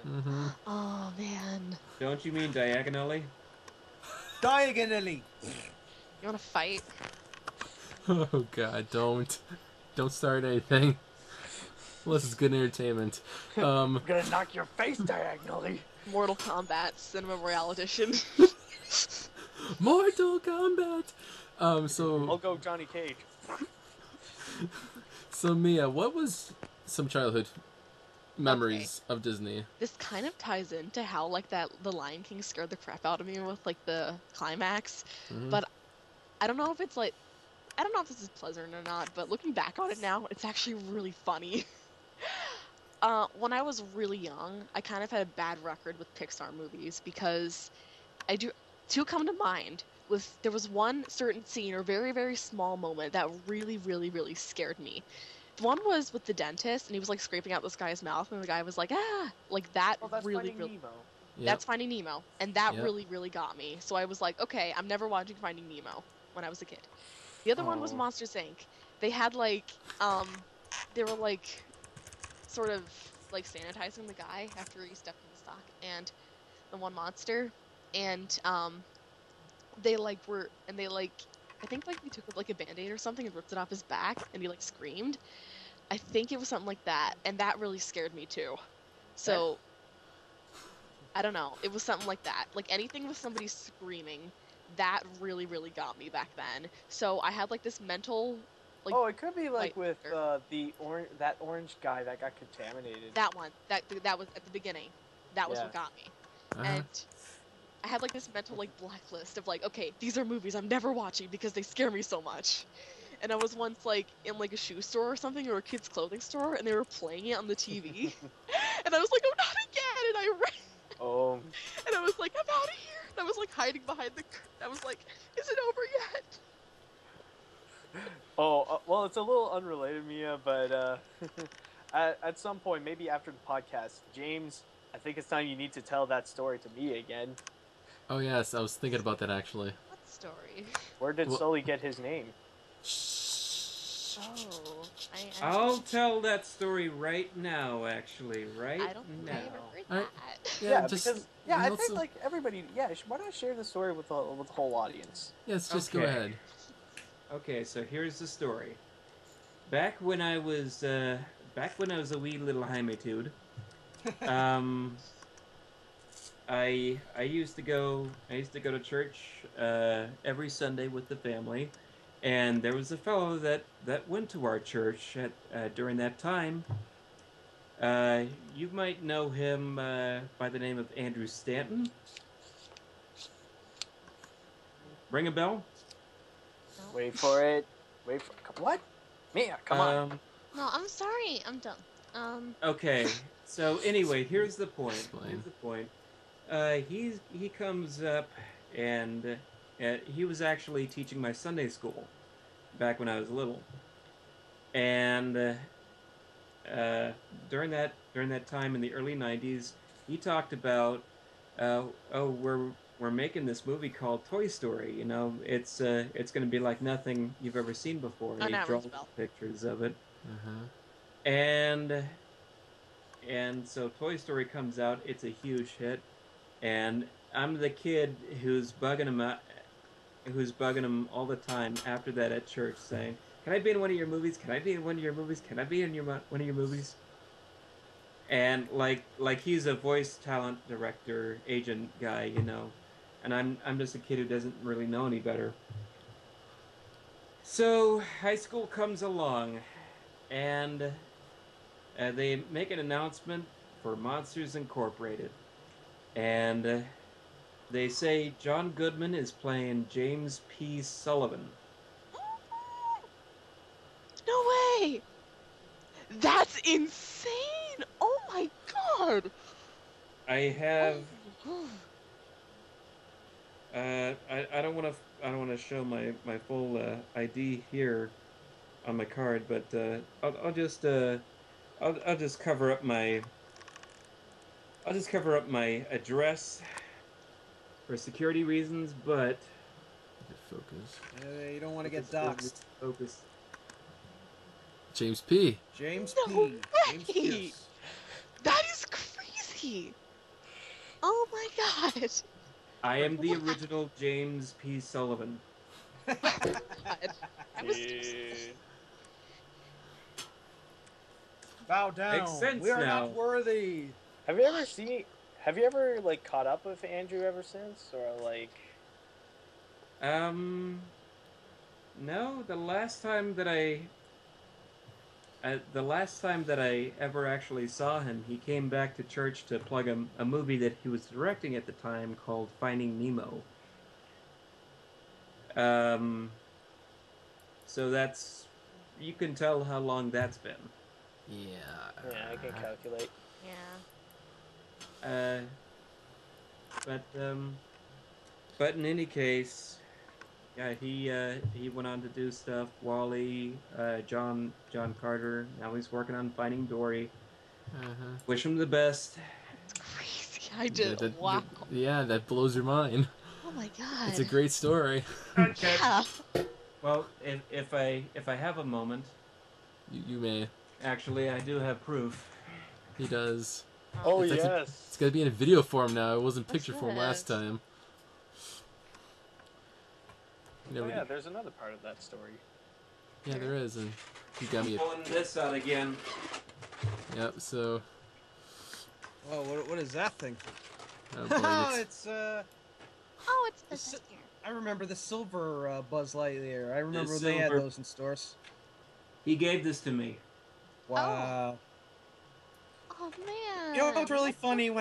Mm-hmm. Oh, man. Don't you mean diagonally? Diagonally! You want to fight? Oh god, don't start anything. Unless it's good entertainment. I'm gonna knock your face diagonally. Mortal Kombat Cinema Royale Edition. Mortal Kombat. I'll go Johnny Cage. So Mia, what was some childhood memories of Disney? This kind of ties into how like that the Lion King scared the crap out of me with like the climax, but I don't know if it's like. I don't know if this is pleasant or not, but looking back on it now, it's actually really funny. When I was really young, I kind of had a bad record with Pixar movies because two come to mind. There was one certain scene or very, very small moment that really, really, really scared me. The one was with the dentist, and he was like scraping out this guy's mouth, and the guy was like, ah! Like that really, really... Nemo. Yep. That's Finding Nemo. And that really, really got me. So I was like, okay, I'm never watching Finding Nemo when I was a kid. The other one was Monsters, Inc. They had, like, they were, like, sort of, like, sanitizing the guy after he stepped in the stock, and the one monster, and, I think, like, we took, like, a Band-Aid or something and ripped it off his back, and he, like, screamed. I think it was something like that, and that really scared me, too. So, I don't know. It was something like that. Like, anything with somebody screaming... That really, really got me back then. So I had, like, this mental... Like, oh, it could be, like, with that orange guy that got contaminated. That one. That was at the beginning. That was what got me. And I had, like, this mental, like, blacklist of, like, okay, these are movies I'm never watching because they scare me so much. And I was once, like, in, like, a shoe store or something or a kid's clothing store, and they were playing it on the TV. And I was like, oh, not again! And I ran. Oh. And I was like, I'm out of here! I was like hiding behind the curtain. I was like, is it over yet? Oh, well, it's a little unrelated, Mia, but at some point, maybe after the podcast, James, I think it's time you need to tell that story to me again. Oh, yes, I was thinking about that, actually. What story? Where did Sully get his name? Oh, I'll tell that story right now, actually, right now. I don't think I ever heard that. I think, like, everybody, why not share the story with the whole audience? Yes, just go ahead. Okay, so here's the story. Back when I was a wee little Jaimetud, I used to go to church every Sunday with the family. And there was a fellow that went to our church during that time. You might know him by the name of Andrew Stanton. Ring a bell? No. Wait for it. What? Mia, come on. No, I'm sorry. I'm done. Okay. So anyway, here's the point. He comes up and... he was actually teaching my Sunday school back when I was little. And during that time in the early 90s, he talked about, we're making this movie called Toy Story. You know, it's going to be like nothing you've ever seen before. And he draws pictures of it. Uh-huh. And so Toy Story comes out. It's a huge hit. And I'm the kid who's bugging him all the time after that at church, saying, "Can I be in one of your movies? Can I be in one of your movies? Can I be in one of your movies?" And like he's a voice talent director, agent guy, you know, and I'm just a kid who doesn't really know any better. So high school comes along, and they make an announcement for Monsters Incorporated, and they say John Goodman is playing James P. Sullivan. No way! That's insane! Oh my god! I don't want to show my full ID here on my card, but I'll just cover up my address for security reasons, but focus. You don't want to get doxxed. Focus. James P. James P. That is crazy. Oh my god. I am the original James P. Sullivan. Oh my god. Bow down. Makes sense we are now. Not worthy. Have you ever like caught up with Andrew ever since, or like? No. The last time that I ever actually saw him, he came back to church to plug a movie that he was directing at the time called Finding Nemo. So that's... You can tell how long that's been. Yeah. Yeah, I can calculate. Yeah. But in any case... Yeah, he went on to do stuff. Wall-E, John Carter. Now he's working on Finding Dory. Uh-huh. Wish him the best. That's crazy. I did. Yeah, wow. That blows your mind. Oh my god. It's a great story. Okay. Yeah. Well, if I have a moment, you may. Actually, I do have proof. He does. Oh it's yes. Actually, it's gotta be in a video form now. It wasn't picture form last time. Oh, yeah, there's another part of that story. Yeah, there is, and you got me pulling this out again. Yep. So. Oh, what is that thing? Oh, it's. Oh, it's this here. I remember the silver Buzz Lightyear. I remember they had those in stores. He gave this to me. Wow. Oh man. You know what's really funny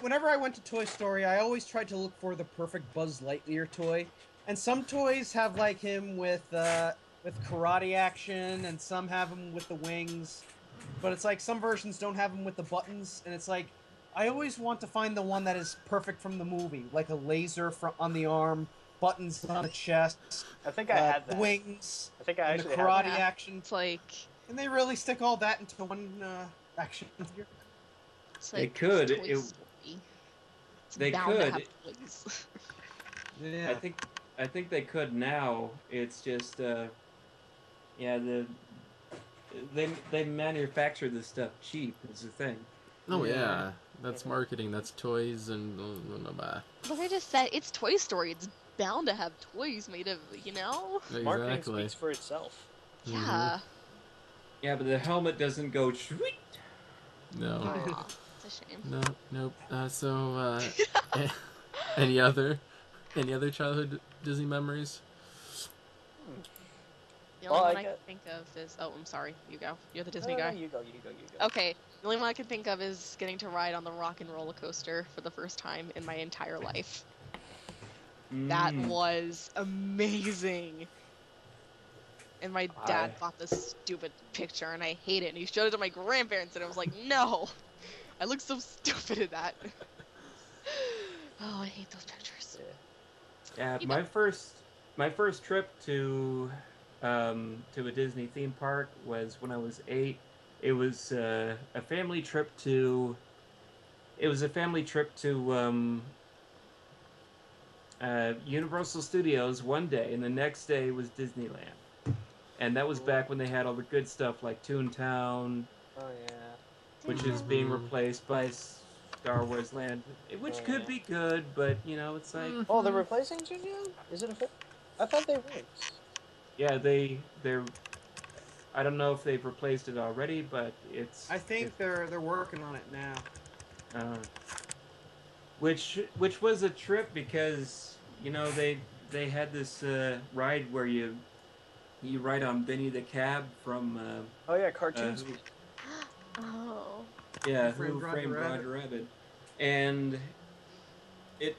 whenever I went to Toy Story, I always tried to look for the perfect Buzz Lightyear toy, and some toys have like him with karate action, and some have him with the wings, but it's like some versions don't have him with the buttons, and it's like I always want to find the one that is perfect from the movie, like a laser on the arm, buttons on the chest. I think I had that. Wings. I think I actually had the karate action. It's like, and they really stick all that into one action figure. Like it could. They could. Yeah. I think they could now. It's just, they manufacture this stuff cheap. Is the thing. Oh yeah, that's marketing. That's toys and blah blah. Like I just said, it's Toy Story. It's bound to have toys made of, you know. Exactly. Marketing speaks for itself. Yeah. Mm-hmm. Yeah, but the helmet doesn't go. No. Oh. No, nope. So, any other childhood Disney memories? The only one I can think of is... Oh, I'm sorry. You go. You're the Disney guy. You go. Okay. The only one I can think of is getting to ride on the Rockin' Roller Coaster for the first time in my entire life. That was amazing. And my dad bought this stupid picture, and I hate it. And he showed it to my grandparents, and I was like, no! I look so stupid at that. Oh, I hate those pictures. Yeah, my first trip to to a Disney theme park was when I was 8. It was a family trip to. It was a family trip to Universal Studios one day, and the next day was Disneyland. And that was back when they had all the good stuff like Toontown. Oh yeah. Which is being replaced by Star Wars Land, which could be good, but you know, it's like. Oh, they're replacing Toontown? Is it a? I thought they were. Yeah, they're. I don't know if they've replaced it already, but it's. I think they're working on it now. Which was a trip because you know they had this ride where you ride on Benny the Cab from. Oh yeah, cartoons. Oh. Yeah, Who Framed Roger Rabbit, and it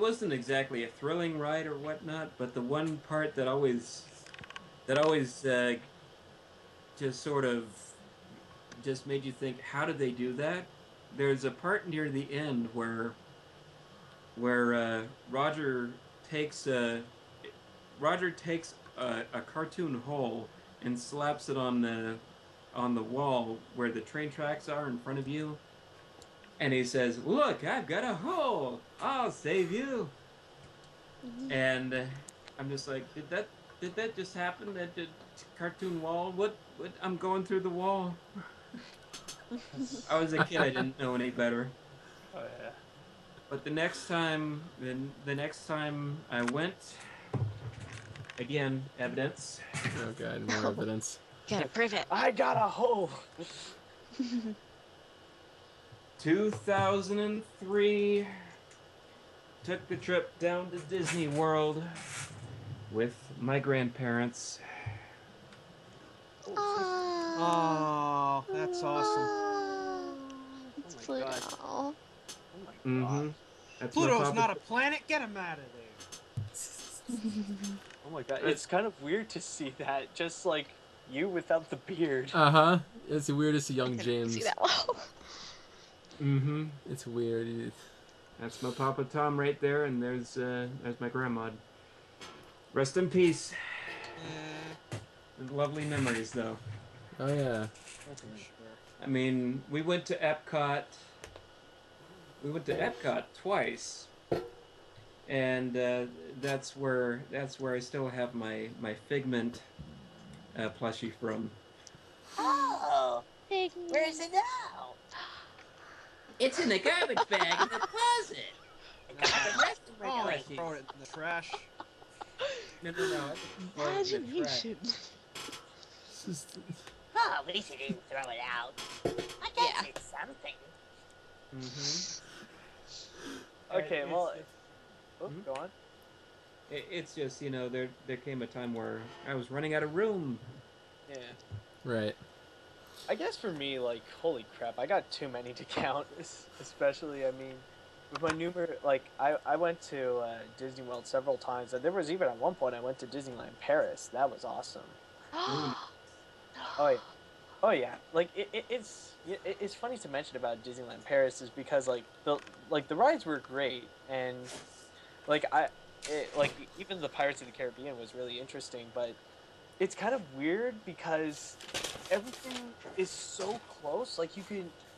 wasn't exactly a thrilling ride or whatnot, but the one part that always just sort of just made you think, how did they do that? There's a part near the end where Roger takes a cartoon hole and slaps it on the wall where the train tracks are in front of you, and he says, "Look, I've got a hole. I'll save you." Mm-hmm. And I'm just like, did that just happen? That cartoon wall? What? I'm going through the wall. I was a kid. I didn't know any better. Oh yeah. But the next time I went, again, evidence. Oh god, more evidence. Gotta prove it. I got a hole. 2003. Took the trip down to Disney World with my grandparents. Oh, that's awesome. It's Pluto. Oh my god. Pluto's not a planet. Get him out of there. Oh my god. It's kind of weird to see that. Just like. You without the beard. Uh-huh. It's the weirdest young James. See that well. Mm-hmm. It's weird. That's my Papa Tom right there, and there's my grandma. Rest in peace. Lovely memories, though. Oh yeah. I mean, we went to Epcot. We went to Epcot twice, and that's where I still have my Figment. Plushie from. Oh! Where is it now? It's in the garbage bag in the closet! The rest of my plushies. I throw it in the trash. No. Imagination. Oh, at least you didn't throw it out. I guess it's something. Mm-hmm. Okay, well... Go on. It's just, you know, there came a time where I was running out of room. Yeah. Right. I guess for me, like, holy crap, I got too many to count. Especially, I mean, with my I went to Disney World several times, and there was even at one point I went to Disneyland Paris. That was awesome. Oh yeah. Oh yeah. Like it's funny to mention about Disneyland Paris is because like the rides were great, and like even the Pirates of the Caribbean was really interesting, but it's kind of weird because everything is so close. Like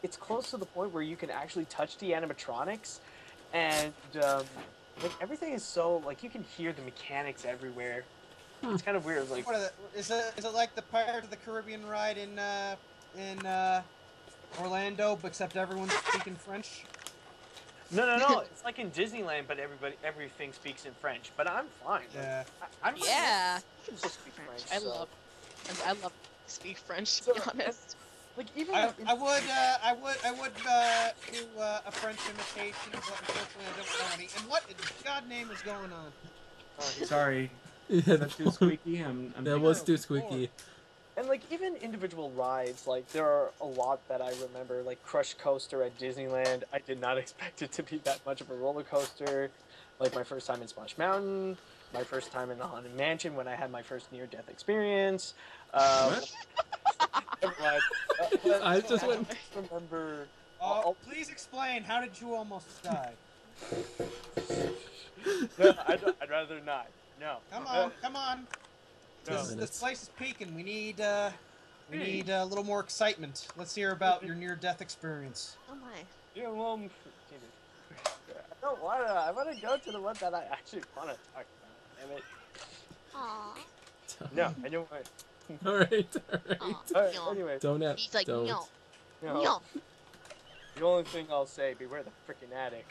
it's close to the point where you can actually touch the animatronics, and like everything is so like you can hear the mechanics everywhere. It's kind of weird. Like, is it like the Pirates of the Caribbean ride in Orlando, except everyone's speaking French? No. It's like in Disneyland, but everything speaks in French. But I'm fine. Yeah. I can just speak French. I love to speak French. To be honest. Like even. I would do a French imitation, but unfortunately I don't know any. And what in God's name is going on? Sorry. That's too squeaky. That was too squeaky. And, like, even individual rides, like, there are a lot that I remember, like, Crush Coaster at Disneyland. I did not expect it to be that much of a roller coaster. Like, my first time in Splash Mountain, my first time in the Haunted Mansion when I had my first near-death experience. I remember... Oh, please explain, how did you almost die? No, I'd rather not. No. Come on. This place is peaking. We need a little more excitement. Let's hear about your near-death experience. Oh my. Yeah, well, I want to go to the one that I actually want to talk about. Damn it. Aww. No, I don't want to. Alright. No. Anyway. Don't ask. He's like, no. The only thing I'll say, beware the freaking attic.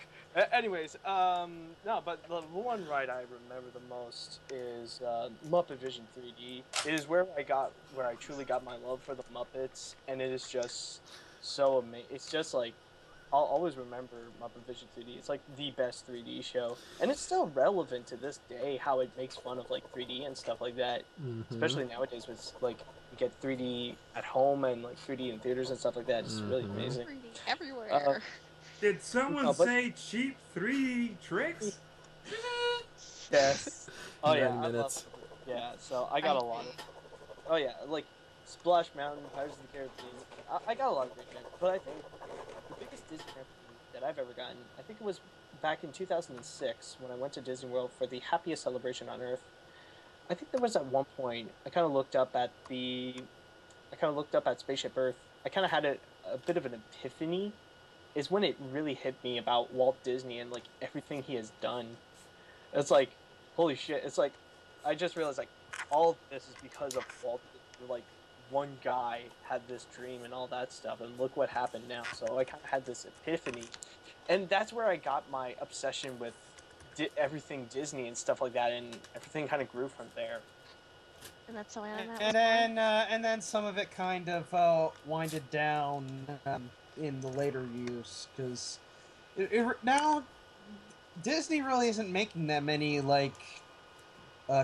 Anyways, no, but the one ride I remember the most is Muppet Vision 3D. It is where I truly got my love for the Muppets, and it is just so amazing. It's just like, I'll always remember Muppet Vision 3D. It's like the best 3D show, and it's still relevant to this day how it makes fun of like 3D and stuff like that, especially nowadays with like you get 3D at home and like 3D in theaters and stuff like that. It's really amazing. 3D everywhere. Did someone say cheap 3D tricks? Yes. Oh yeah. Yeah. So I got a lot of. Oh yeah, like Splash Mountain, Pirates of the Caribbean. I got a lot of great games, but I think the biggest Disney that I've ever gotten, I think it was back in 2006 when I went to Disney World for the happiest celebration on Earth. I think there was at one point I kind of looked up at Spaceship Earth. I kind of had a bit of an epiphany. Is when it really hit me about Walt Disney and like everything he has done. It's like, holy shit! It's like, I just realized like all of this is because of Walt. Like one guy had this dream and all that stuff, and look what happened now. So I kind of had this epiphany, and that's where I got my obsession with everything Disney and stuff like that, and everything kind of grew from there. And that's how Animat was born. And then some of it kind of winded down. In the later years, because now Disney really isn't making that many like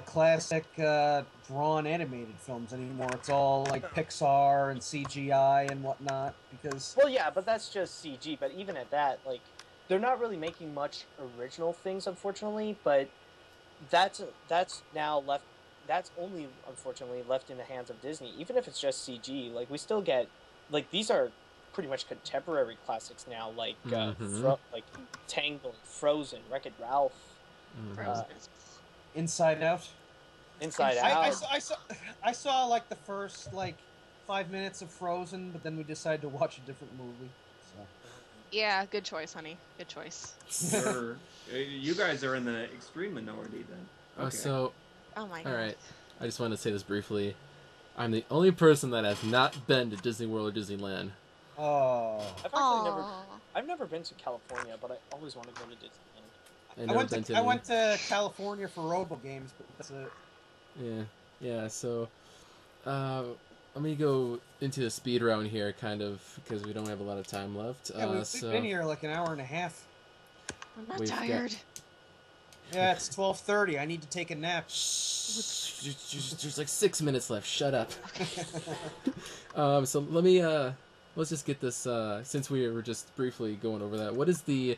classic drawn animated films anymore. It's all like Pixar and CGI and whatnot. Because well, yeah, but that's just CG. But even at that, like they're not really making much original things, unfortunately. But that's now left. That's only unfortunately left in the hands of Disney. Even if it's just CG, like we still get like these are. Pretty much contemporary classics now, like like Tangled, Frozen, Wreck-It Ralph, Inside Out. Inside Out. I saw like the first like 5 minutes of Frozen, but then we decided to watch a different movie. So. Yeah, good choice, honey. Good choice. You guys are in the extreme minority then. Okay. Oh my God. All right, I just want to say this briefly. I'm the only person that has not been to Disney World or Disneyland. Oh, I've actually never been to California, but I always want to go to Disneyland. I went to California for Robo Games, but that's it. Yeah. So, let me go into the speed round here, kind of, because we don't have a lot of time left. Yeah, we've been here like an hour and a half. I'm not tired. Yeah, it's 12:30. I need to take a nap. There's like 6 minutes left. Shut up. Okay. So let me let's just get this, since we were just briefly going over that. What is the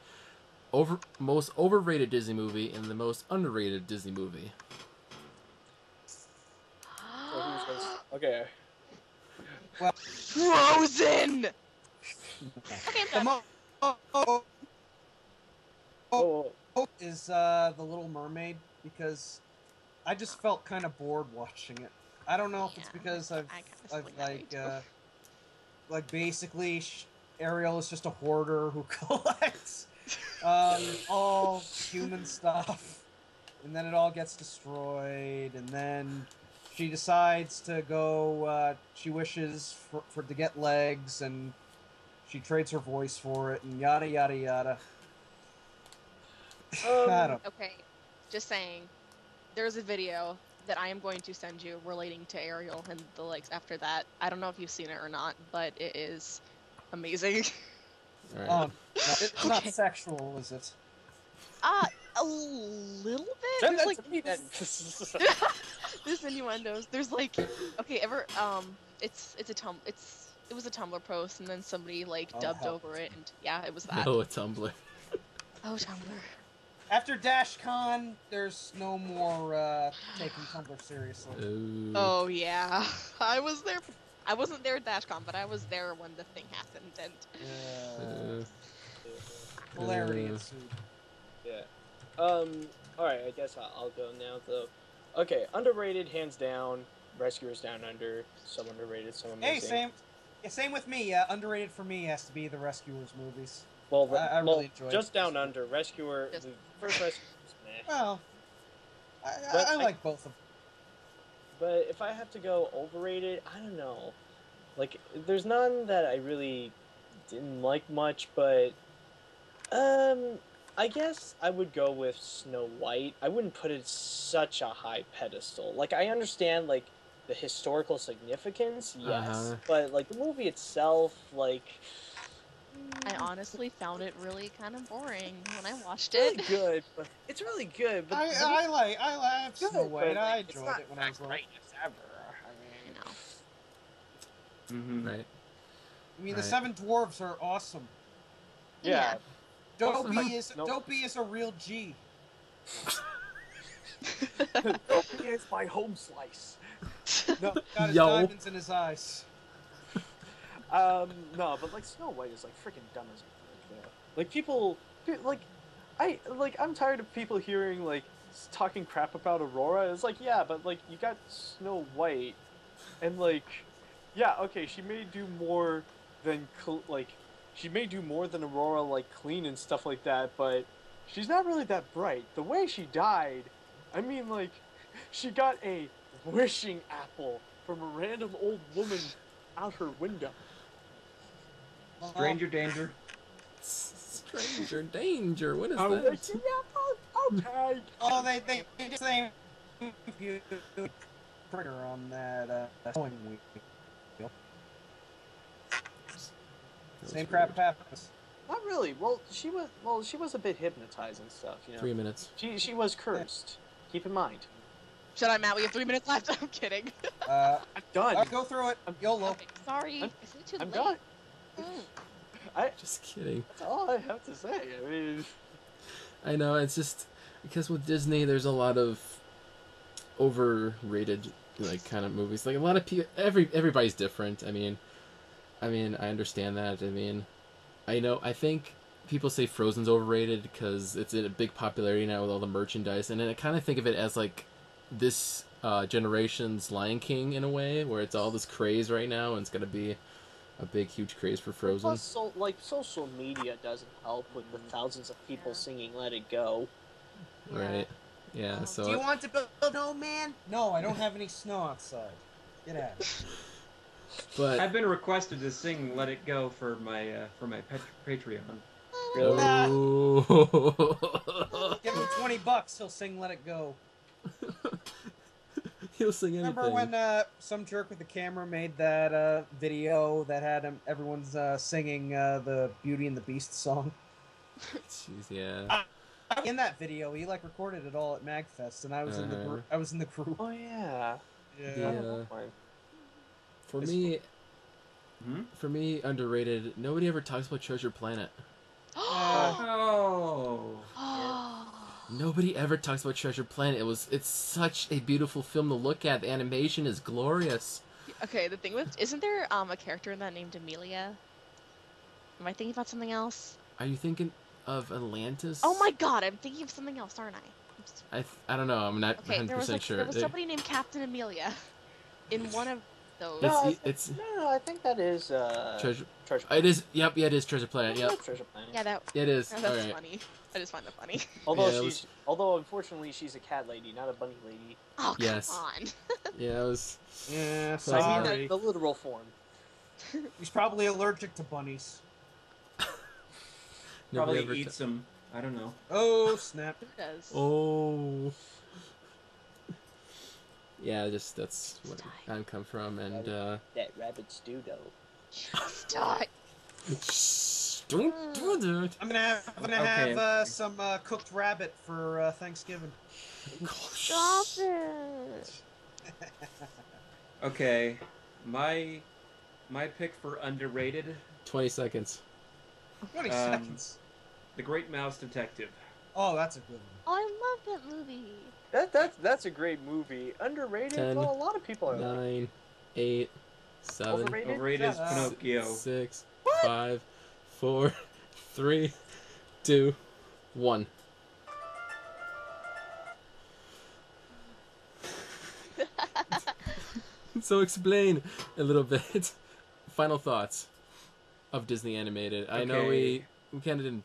most overrated Disney movie and the most underrated Disney movie? Okay. Well, Frozen! Okay, I'm done. Is The Little Mermaid, because I just felt kind of bored watching it. I don't know if it's because I've like... Like, basically, Ariel is just a hoarder who collects all human stuff. And then it all gets destroyed. And then she decides to go... she wishes for to get legs. And she trades her voice for it. And yada, yada, yada. Okay, just saying. There's a video that I am going to send you relating to Ariel and the legs after that. I don't know if you've seen it or not, but it is amazing. All right. It's not sexual, is it? A little bit. There's like there's innuendos. There's like it was a Tumblr post and then somebody like dubbed over it and yeah, it was that. Oh, a Tumblr. Oh, Tumblr. After DashCon, there's no more taking Tumblr seriously. Ooh. Oh yeah, I was there. I wasn't there at DashCon, but I was there when the thing happened, and hilarity ensued. Yeah. All right. I guess I'll go now though. Okay, underrated, hands down. Rescuers Down Under. Some underrated, some amazing. Hey, same with me. Underrated for me has to be the Rescuers movies. Well, I really enjoyed just Down Under. Rescuer, the first Rescuers, meh. Well, I like both of them. But if I have to go overrated, I don't know. Like, there's none that I really didn't like much, but I guess I would go with Snow White. I wouldn't put it such a high pedestal. Like, I understand, like, the historical significance, yes, but, like, the movie itself, like... I honestly found it really kind of boring when I watched it. It's really good, but it's really good. But I like Snow White. I enjoyed it when I was little. It's not the greatest ever. I mean, no. I mean, the Seven Dwarves are awesome. Yeah. Dopey is a real G. Dopey is my home slice. No, got his diamonds in his eyes. No, but like Snow White is like freaking dumb as a bitch. Like people, I'm tired of people hearing like talking crap about Aurora. It's like, yeah, but like you got Snow White, and like, yeah, okay, she may do more than Aurora, like clean and stuff like that. But she's not really that bright. The way she died, I mean, like, she got a wishing apple from a random old woman out her window. Stranger danger. Stranger danger. What is that? Okay. Oh, they just named printer on that sewing wheel. Same crap happens. Not really. Well, she was a bit hypnotized and stuff. You know. 3 minutes. She was cursed. Keep in mind. Shut up, Matt. We have 3 minutes left. I'm kidding. I'm done. I'll go through it. I'm YOLO. Okay, sorry. Is it too late? I'm done. I'm just kidding. That's all I have to say. I mean, I know it's just because with Disney, there's a lot of overrated like kind of movies. Like a lot of people, everybody's different. I mean, I understand that. I mean, I know. I think people say Frozen's overrated because it's in a big popularity now with all the merchandise, and I kind of think of it as like this generation's Lion King in a way, where it's all this craze right now, and it's gonna be a big, huge craze for Frozen. Plus, social media doesn't help with the thousands of people singing "Let It Go." Right. Yeah. So. Do you want to build a snowman? No, I don't have any snow outside. Get out. But I've been requested to sing "Let It Go" for my Patreon. Really? Oh. Give him $20, he'll sing "Let It Go." He'll sing anything. Remember when some jerk with the camera made that video that had everyone's singing the Beauty and the Beast song? Jeez, yeah. In that video, he like recorded it all at MagFest, and I was in the group. Oh yeah. Yeah. For me, underrated. Nobody ever talks about Treasure Planet. Nobody ever talks about Treasure Planet. It's such a beautiful film to look at. The animation is glorious. Okay, the thing with isn't there a character in that named Amelia? Am I thinking about something else? Are you thinking of Atlantis? Oh my God, I'm thinking of something else, aren't I? I don't know. I'm not 100% sure. There was somebody named Captain Amelia in one of those. No, I think that is Treasure Planet. It is. Yep, yeah, it is Treasure Planet. Yep. Treasure Planet. Yeah, that. It is. Oh, that's funny. I just find that funny. Although unfortunately she's a cat lady, not a bunny lady. Oh, come on. Yeah, it was. Yeah, sorry. I mean, the literal form. He's probably allergic to bunnies. Probably eats them. I don't know. Oh snap! Who does? Oh. Yeah, just that's where I come from, and that rabbit's do though. Die. Don't do that. I'm gonna have some cooked rabbit for Thanksgiving. Stop it. Okay, my pick for underrated. 20 seconds. 20 seconds. The Great Mouse Detective. Oh, that's a good one. Oh, I love that movie. That's a great movie. Underrated. 10, well, a lot of people are. 9, 8, 7. Overrated is Pinocchio. 6. What? 5, 4, 3, 2, 1. So explain a little bit. Final thoughts of Disney Animated. Okay. I know we kind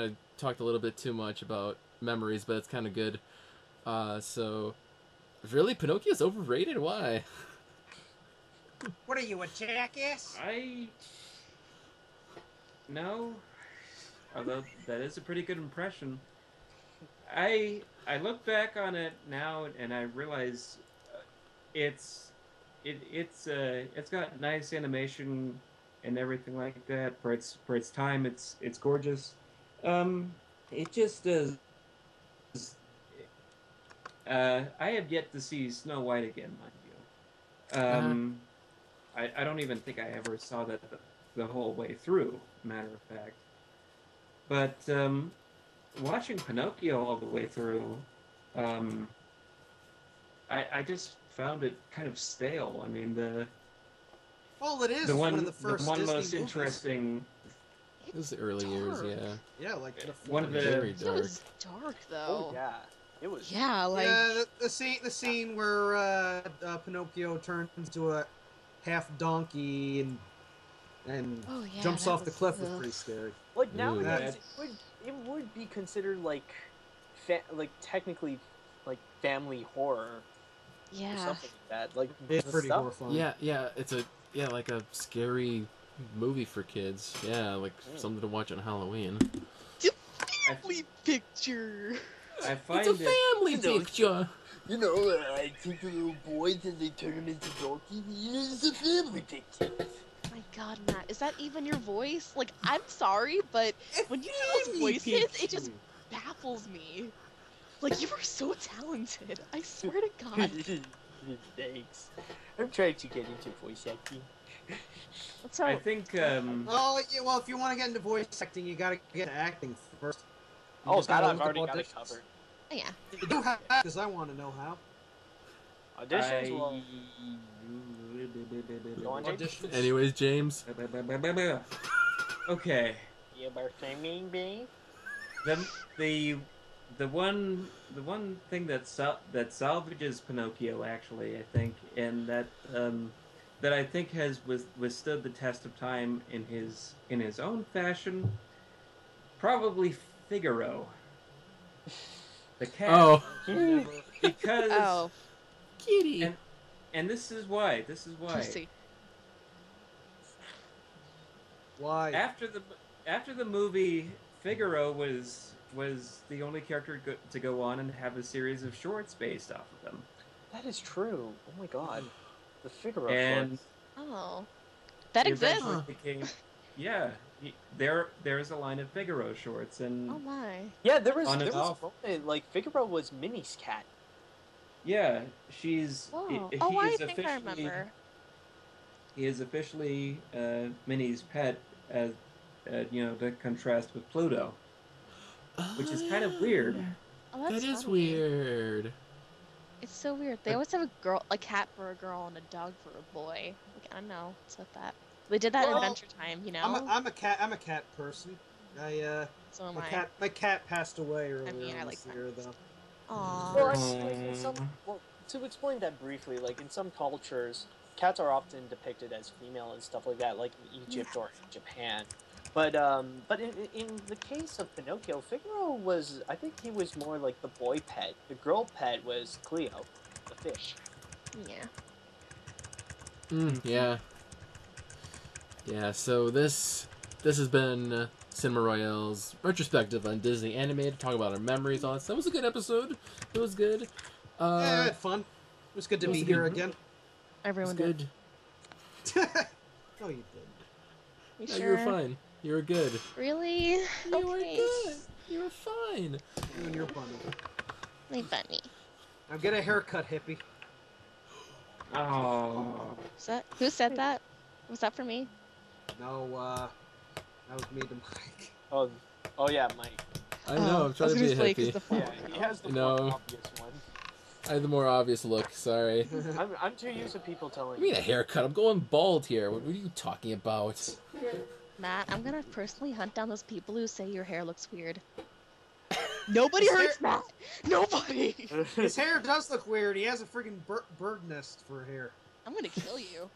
of talked a little bit too much about memories, but it's kind of good. So, really, Pinocchio's overrated? Why? What are you, a jackass? No. Although that is a pretty good impression. I look back on it now and I realize it's got nice animation and everything like that for its time. It's gorgeous. It just does. I have yet to see Snow White again, mind you. I don't even think I ever saw that the whole way through. Matter of fact. But watching Pinocchio all the way through, I just found it kind of stale. I mean, it is one of the first Disney movies. It was the early dark years, yeah. Yeah, like it was dark though. Oh, yeah, it was. Yeah, like the scene where Pinocchio turns into a half donkey and jumps off the cliff was pretty scary. Like nowadays, it would be considered like technically like family horror. Yeah. Or something like that. Like it's pretty horrifying. Yeah, yeah. It's like a scary movie for kids. Yeah, like something to watch on Halloween. It's a family picture. It's a family picture. You know, I take the little boys and they turn them into donkeys. It's a family picture. My God, Matt, is that even your voice? Like, I'm sorry, but when you do those voices, it just baffles me. Like, you are so talented. I swear to God. Thanks. I'm trying to get into voice acting. What's up? I think, well, if you want to get into voice acting, you gotta get into acting first. You I've already got it covered. Oh, yeah. You do have that, because I want to know how. Auditions will... Anyways, James. Okay. The one thing that salvages Pinocchio, actually, I think, and that I think has withstood the test of time in his own fashion, probably Figaro. The cat. Oh. Because. Oh. Kitty. And this is why. Why? After the movie, Figaro was the only character to go on and have a series of shorts based off of them. That is true. Oh my God, the Figaro shorts. Oh, that exists. There's a line of Figaro shorts, and oh my, yeah, there was a moment, like Figaro was Minnie's cat. Yeah, I think I remember. He is officially Minnie's pet, as to contrast with Pluto, which is kind of weird. Oh, that is weird. It's so weird. They always have a cat for a girl, and a dog for a boy. Like, I don't know what's with that. They did that in Adventure Time, you know. I'm a cat person. My cat passed away earlier this year, though. Well, to explain that briefly, like in some cultures, cats are often depicted as female and stuff like that, like in Egypt or in Japan. But in the case of Pinocchio, Figaro was, I think he was more like the boy pet. The girl pet was Cleo, the fish. Yeah. Yeah. Yeah. So this has been Cinema Royale's retrospective on Disney Animated, talk about our memories, all that stuff. It was a good episode. It was good. Yeah, I had fun. It was good to be here again. Everyone did. Good. No, you didn't. You sure? You were fine. You were good. Really? You were good. You were fine. You and your bunny. My bunny. Now get a haircut, hippie. Oh. Who said that? Was that for me? No, that was me to Mike. Oh yeah, Mike. I know, I'm trying to be hippie. He has the more obvious one. I had the more obvious look, sorry. I'm too used to people telling me. I mean, a haircut, I'm going bald here. What are you talking about? Matt, I'm gonna personally hunt down those people who say your hair looks weird. Nobody hurts Matt! Nobody! His hair does look weird, he has a freaking bird nest for hair. I'm gonna kill you.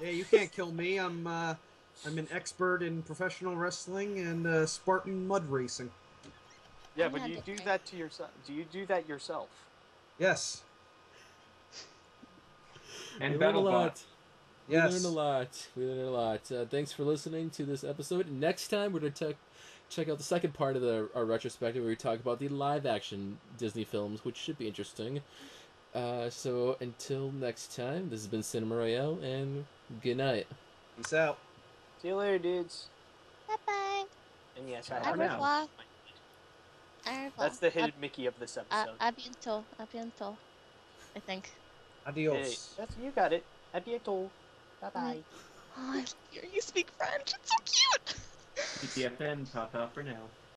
Hey, you can't kill me. I'm an expert in professional wrestling and Spartan mud racing. Yeah, but you do that to yourself. Do you do that yourself? Yes. And BattleBot. Yes. We learned a lot. We learned a lot. Thanks for listening to this episode. Next time, we're going to check out the second part of our retrospective where we talk about the live-action Disney films, which should be interesting. So until next time, this has been Cinema Royale, and good night. Peace out. See you later, dudes. Bye-bye. And yes, I have now. That's the hidden Mickey of this episode. A bientôt, I think. Adios. Hey, you got it. Adios. Bye-bye. Oh, I hear you speak French. It's so cute. TTFN, Papa, for now.